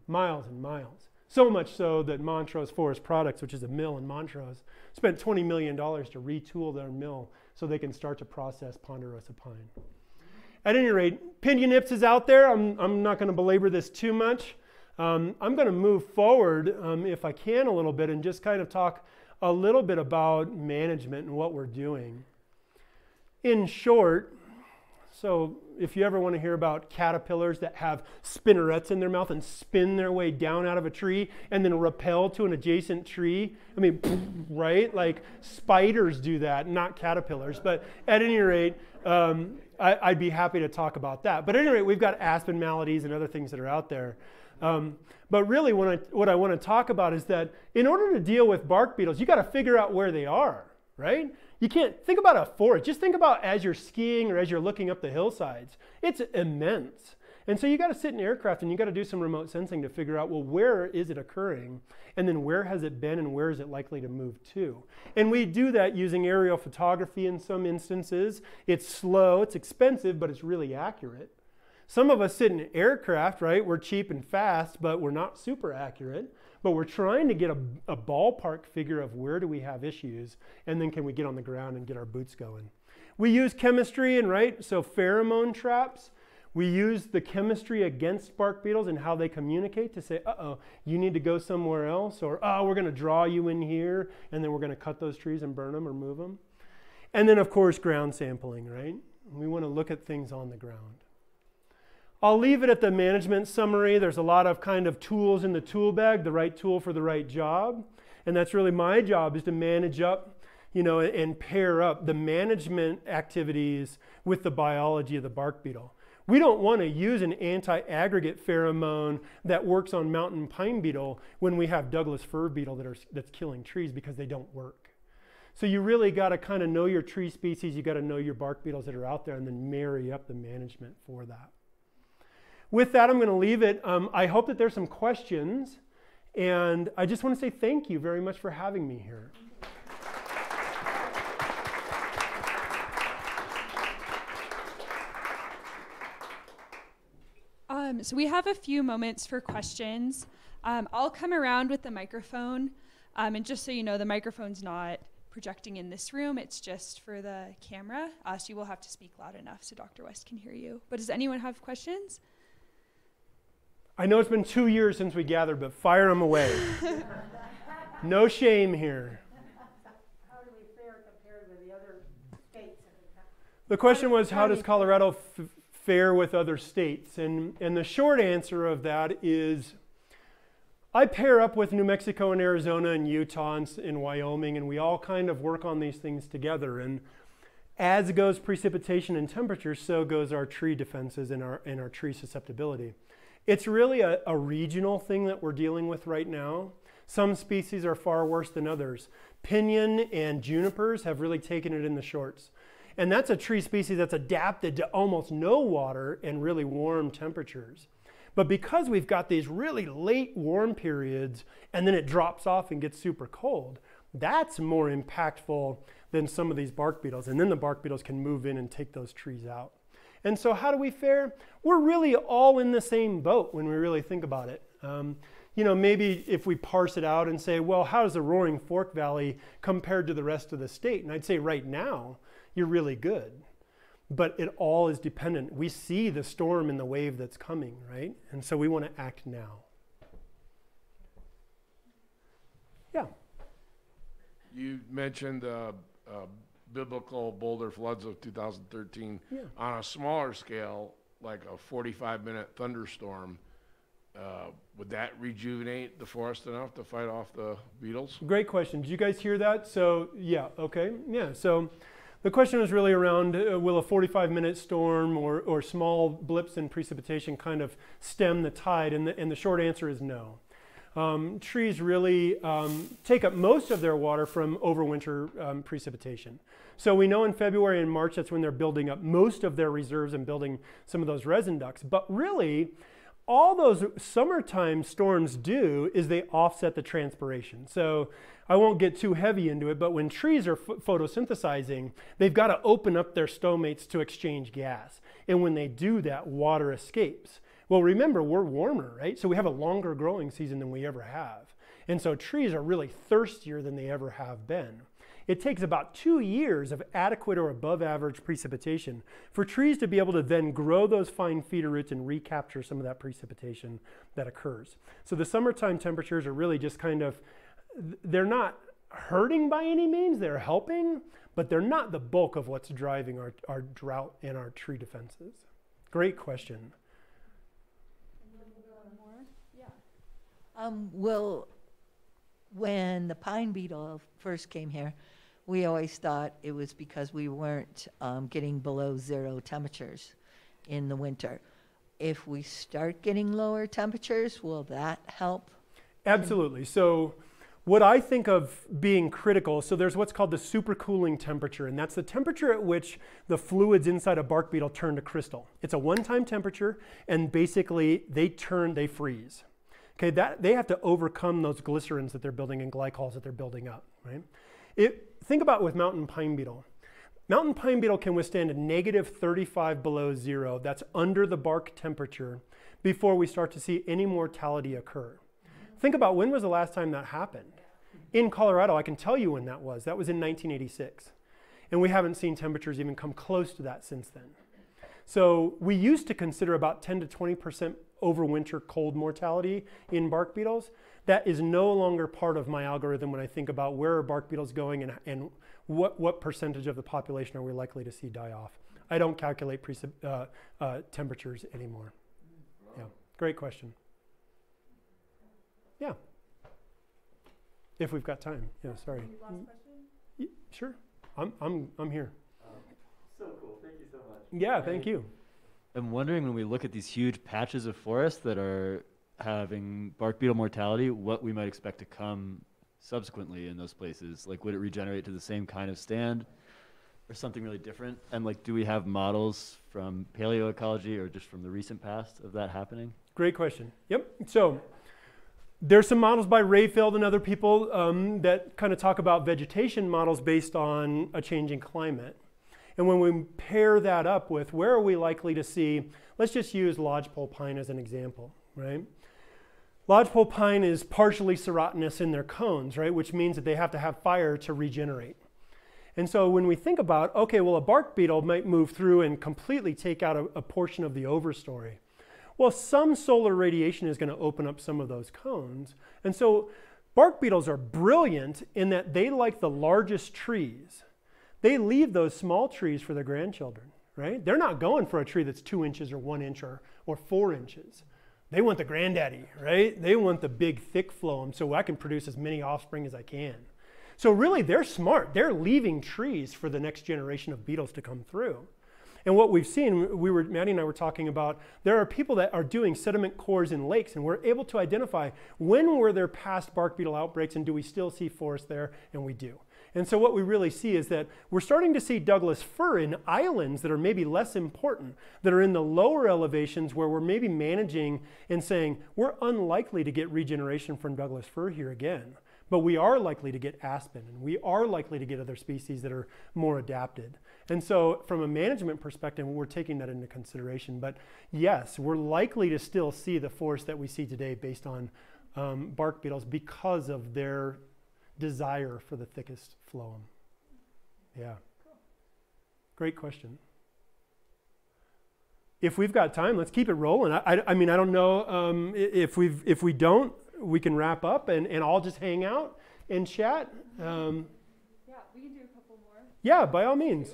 Miles and miles. So much so that Montrose Forest Products, which is a mill in Montrose, spent twenty million dollars to retool their mill so they can start to process ponderosa pine. At any rate, pinion ips is out there. I'm, I'm not going to belabor this too much. Um, I'm going to move forward, um, if I can, a little bit and just kind of talk a little bit about management and what we're doing. In short, so if you ever want to hear about caterpillars that have spinnerets in their mouth and spin their way down out of a tree and then rappel to an adjacent tree, I mean, right? Like spiders do that, not caterpillars. But at any rate, um, I, I'd be happy to talk about that. But at any rate, we've got aspen maladies and other things that are out there. Um, but really when I, what I want to talk about is that in order to deal with bark beetles, you got to figure out where they are, right? You can't think about a forest. Just think about as you're skiing or as you're looking up the hillsides. It's immense. And so you got to sit in aircraft and you got to do some remote sensing to figure out, well, where is it occurring? And then where has it been and where is it likely to move to? And we do that using aerial photography in some instances. It's slow, it's expensive, but it's really accurate. Some of us sit in aircraft, right? We're cheap and fast, but we're not super accurate. But we're trying to get a, a ballpark figure of where do we have issues, and then can we get on the ground and get our boots going. We use chemistry and, right, so pheromone traps. We use the chemistry against bark beetles and how they communicate to say, uh-oh, you need to go somewhere else, or, oh, we're going to draw you in here, and then we're going to cut those trees and burn them or move them. And then, of course, ground sampling, right? We want to look at things on the ground. I'll leave it at the management summary. There's a lot of kind of tools in the tool bag, the right tool for the right job. And that's really my job, is to manage up, you know, and pair up the management activities with the biology of the bark beetle. We don't want to use an anti-aggregate pheromone that works on mountain pine beetle when we have Douglas fir beetle that are, that's killing trees because they don't work. So you really got to kind of know your tree species. You got to know your bark beetles that are out there and then marry up the management for that. With that, I'm going to leave it. Um, I hope that there's some questions, and I just want to say thank you very much for having me here. Um, so we have a few moments for questions. Um, I'll come around with the microphone. Um, and just so you know, the microphone's not projecting in this room. It's just for the camera. Uh, so you will have to speak loud enough so Doctor West can hear you. But does anyone have questions? I know it's been two years since we gathered, but fire them away. No shame here. How do we fare compared to the other states? The question was, how does Colorado f fare with other states? And, and the short answer of that is, I pair up with New Mexico and Arizona and Utah and, and Wyoming, and we all kind of work on these things together. And as goes precipitation and temperature, so goes our tree defenses and our, and our tree susceptibility. It's really a, a regional thing that we're dealing with right now. Some species are far worse than others. Pinyon and junipers have really taken it in the shorts. And that's a tree species that's adapted to almost no water and really warm temperatures. But because we've got these really late warm periods and then it drops off and gets super cold, that's more impactful than some of these bark beetles. And then the bark beetles can move in and take those trees out. And so how do we fare? We're really all in the same boat when we really think about it. Um, you know, maybe if we parse it out and say, well, how does the Roaring Fork Valley compared to the rest of the state? And I'd say right now, you're really good. But it all is dependent. We see the storm and the wave that's coming, right? And so we want to act now. Yeah. You mentioned uh, uh, biblical boulder floods of two thousand thirteen. Yeah. On a smaller scale, like a forty-five minute thunderstorm, uh, would that rejuvenate the forest enough to fight off the beetles? Great question. Did you guys hear that? So yeah, okay, yeah. So the question was really around, uh, will a forty-five minute storm or, or small blips in precipitation kind of stem the tide? And the, and the short answer is no. Um, trees really um, take up most of their water from overwinter um, precipitation. So we know in February and March, that's when they're building up most of their reserves and building some of those resin ducts. But really, all those summertime storms do is they offset the transpiration. So I won't get too heavy into it, but when trees are photosynthesizing, they've got to open up their stomates to exchange gas. And when they do that, water escapes. Well, remember, we're warmer, right? So we have a longer growing season than we ever have. And so trees are really thirstier than they ever have been. It takes about two years of adequate or above average precipitation for trees to be able to then grow those fine feeder roots and recapture some of that precipitation that occurs. So the summertime temperatures are really just kind of, they're not hurting by any means, they're helping, but they're not the bulk of what's driving our, our drought and our tree defenses. Great question. Um, well, when the pine beetle first came here, we always thought it was because we weren't um, getting below zero temperatures in the winter. If we start getting lower temperatures, will that help? Absolutely. So what I think of being critical, so there's what's called the supercooling temperature, and that's the temperature at which the fluids inside a bark beetle turn to crystal. It's a one-time temperature, and basically they turn, they freeze. Okay, that, they have to overcome those glycerins that they're building and glycols that they're building up, right? It, think about with mountain pine beetle. Mountain pine beetle can withstand a negative thirty-five below zero, that's under the bark temperature, before we start to see any mortality occur. Think about when was the last time that happened? In Colorado, I can tell you when that was. That was in nineteen eighty-six. And we haven't seen temperatures even come close to that since then. So we used to consider about ten to twenty percent overwinter cold mortality in bark beetles. That is no longer part of my algorithm when I think about where are bark beetles going and, and what, what percentage of the population are we likely to see die off. I don't calculate pre uh, uh, temperatures anymore. Yeah, great question. Yeah. If we've got time. Yeah, sorry. Last question? Sure. I'm, I'm, I'm here. Um, so cool. Thank you so much. Yeah, thank you. I'm wondering when we look at these huge patches of forest that are having bark beetle mortality, what we might expect to come subsequently in those places. Like, would it regenerate to the same kind of stand or something really different? And like, do we have models from paleoecology or just from the recent past of that happening? Great question. Yep. So there's some models by Rayfield and other people um, that kind of talk about vegetation models based on a changing climate. And when we pair that up with where are we likely to see, let's just use lodgepole pine as an example, right? Lodgepole pine is partially serotonous in their cones, right? Which means that they have to have fire to regenerate. And so when we think about, okay, well, a bark beetle might move through and completely take out a, a portion of the overstory. Well, some solar radiation is going to open up some of those cones. And so bark beetles are brilliant in that they like the largest trees. They leave those small trees for their grandchildren, right? They're not going for a tree that's two inches or one inch or, or four inches. They want the granddaddy, right? They want the big, thick phloem so I can produce as many offspring as I can. So really, they're smart. They're leaving trees for the next generation of beetles to come through. And what we've seen, we were, Maddie and I were talking about, there are people that are doing sediment cores in lakes, and we're able to identify when were there past bark beetle outbreaks and do we still see forest there, and we do. And so what we really see is that we're starting to see Douglas fir in islands that are maybe less important, that are in the lower elevations where we're maybe managing and saying, we're unlikely to get regeneration from Douglas fir here again. But we are likely to get aspen, and we are likely to get other species that are more adapted. And so from a management perspective, we're taking that into consideration. But yes, we're likely to still see the forest that we see today based on um, bark beetles because of their desire for the thickest phloem. Yeah. Great question. If we've got time, let's keep it rolling. I, I, I mean, I don't know um, if, we've, if we don't, we can wrap up and, and I'll just hang out and chat. Um, yeah, we can do a couple more. Yeah, by all means.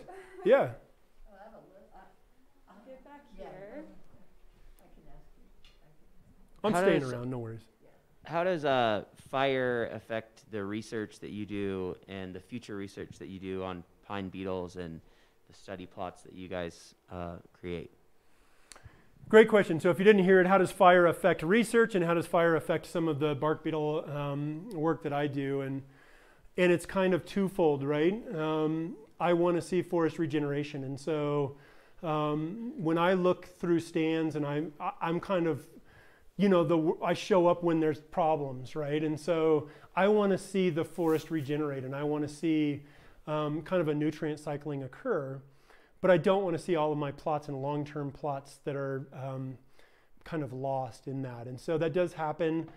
Yeah. Well, I have a list. I, I'll get back yeah. here. I can ask you. I can ask you. I'm staying around, no worries. How does uh, fire affect the research that you do and the future research that you do on pine beetles and the study plots that you guys uh, create? Great question. So if you didn't hear it, how does fire affect research and how does fire affect some of the bark beetle um, work that I do? And, and it's kind of twofold, right? Um, I want to see forest regeneration. And so um, when I look through stands and I'm, I'm kind of, you know, the, I show up when there's problems, right? And so I want to see the forest regenerate and I want to see um, kind of a nutrient cycling occur. But I don't want to see all of my plots and long-term plots that are um, kind of lost in that. And so that does happen.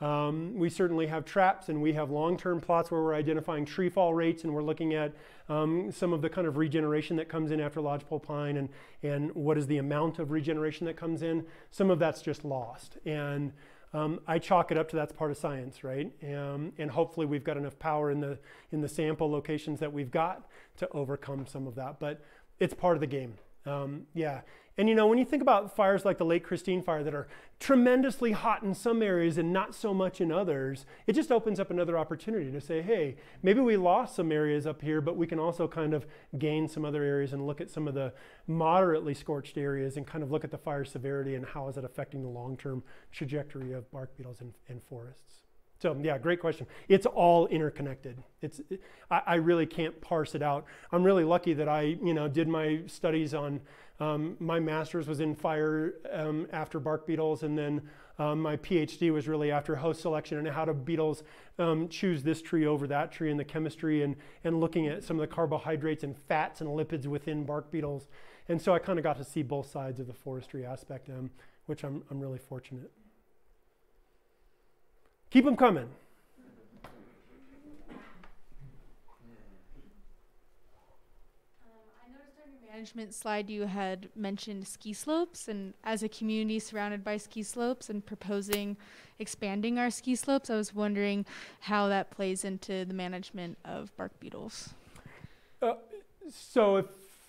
Um, we certainly have traps and we have long-term plots where we're identifying tree fall rates and we're looking at um, some of the kind of regeneration that comes in after lodgepole pine and, and what is the amount of regeneration that comes in. Some of that's just lost. And Um, I chalk it up to that's part of science, right? Um, and hopefully we've got enough power in the, in the sample locations that we've got to overcome some of that, but it's part of the game, um, yeah. And you know, when you think about fires like the Lake Christine fire that are tremendously hot in some areas and not so much in others, it just opens up another opportunity to say, hey, maybe we lost some areas up here, but we can also kind of gain some other areas and look at some of the moderately scorched areas and kind of look at the fire severity and how is it affecting the long-term trajectory of bark beetles and, and forests. So yeah, great question. It's all interconnected. It's, it, I, I really can't parse it out. I'm really lucky that I, you know, did my studies on, um, my master's was in fire um, after bark beetles, and then um, my PhD was really after host selection and how do beetles um, choose this tree over that tree and the chemistry and, and looking at some of the carbohydrates and fats and lipids within bark beetles. And so I kind of got to see both sides of the forestry aspect, um, which I'm, I'm really fortunate. Keep them coming. Um, I noticed on your management slide you had mentioned ski slopes, and as a community surrounded by ski slopes and proposing expanding our ski slopes, I was wondering how that plays into the management of bark beetles. Uh, so if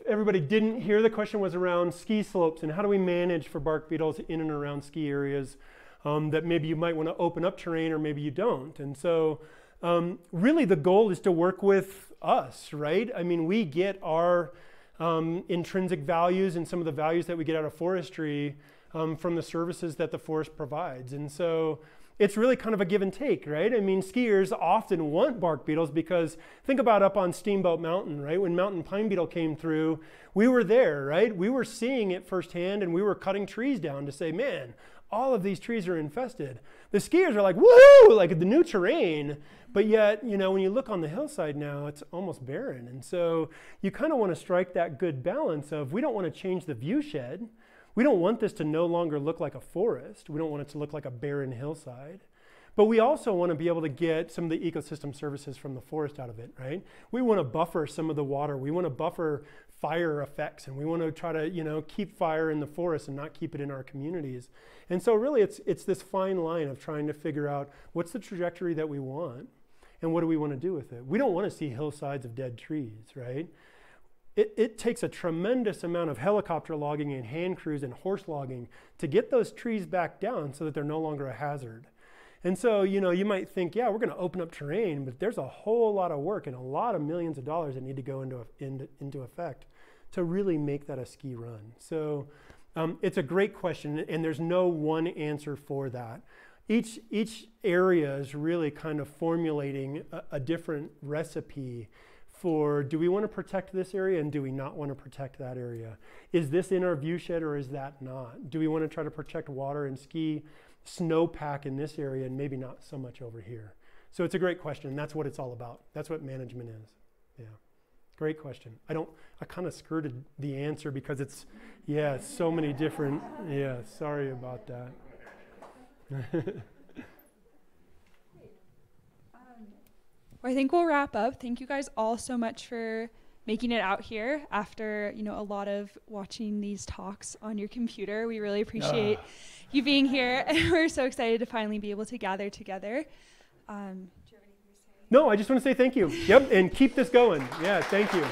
everybody didn't hear, the question was around ski slopes and how do we manage for bark beetles in and around ski areas. Um, that maybe you might want to open up terrain or maybe you don't. And so um, really the goal is to work with us, right? I mean, we get our um, intrinsic values and some of the values that we get out of forestry um, from the services that the forest provides. And so it's really kind of a give and take, right? I mean, skiers often want bark beetles because think about up on Steamboat Mountain, right? When mountain pine beetle came through, we were there, right? We were seeing it firsthand and we were cutting trees down to say, man, all of these trees are infested. The skiers are like, woohoo, like the new terrain. But yet, you know, when you look on the hillside now, it's almost barren. And so you kind of want to strike that good balance of, we don't want to change the viewshed. We don't want this to no longer look like a forest. We don't want it to look like a barren hillside. But we also want to be able to get some of the ecosystem services from the forest out of it, right? We want to buffer some of the water. We want to buffer fire effects, and we want to try to, you know, keep fire in the forest and not keep it in our communities. And so really it's, it's this fine line of trying to figure out what's the trajectory that we want and what do we want to do with it. We don't want to see hillsides of dead trees, right? It, it takes a tremendous amount of helicopter logging and hand crews and horse logging to get those trees back down so that they're no longer a hazard. And so, you know, you might think, yeah, we're going to open up terrain, but there's a whole lot of work and a lot of millions of dollars that need to go into, into, into effect to really make that a ski run. So um, it's a great question, and there's no one answer for that. Each, each area is really kind of formulating a, a different recipe for, do we want to protect this area and do we not want to protect that area? Is this in our viewshed or is that not? Do we want to try to protect water and ski snowpack in this area and maybe not so much over here? So it's a great question. That's what it's all about. That's what management is. Yeah, great question. I don't, I kind of skirted the answer because it's, yeah, so many different, yeah, sorry about that. Well, I think we'll wrap up. Thank you guys all so much for making it out here after, you know, a lot of watching these talks on your computer. We really appreciate uh. you being here, and we're so excited to finally be able to gather together. Um, do you have anything to say? No, I just want to say thank you. Yep, and keep this going. Yeah, thank you.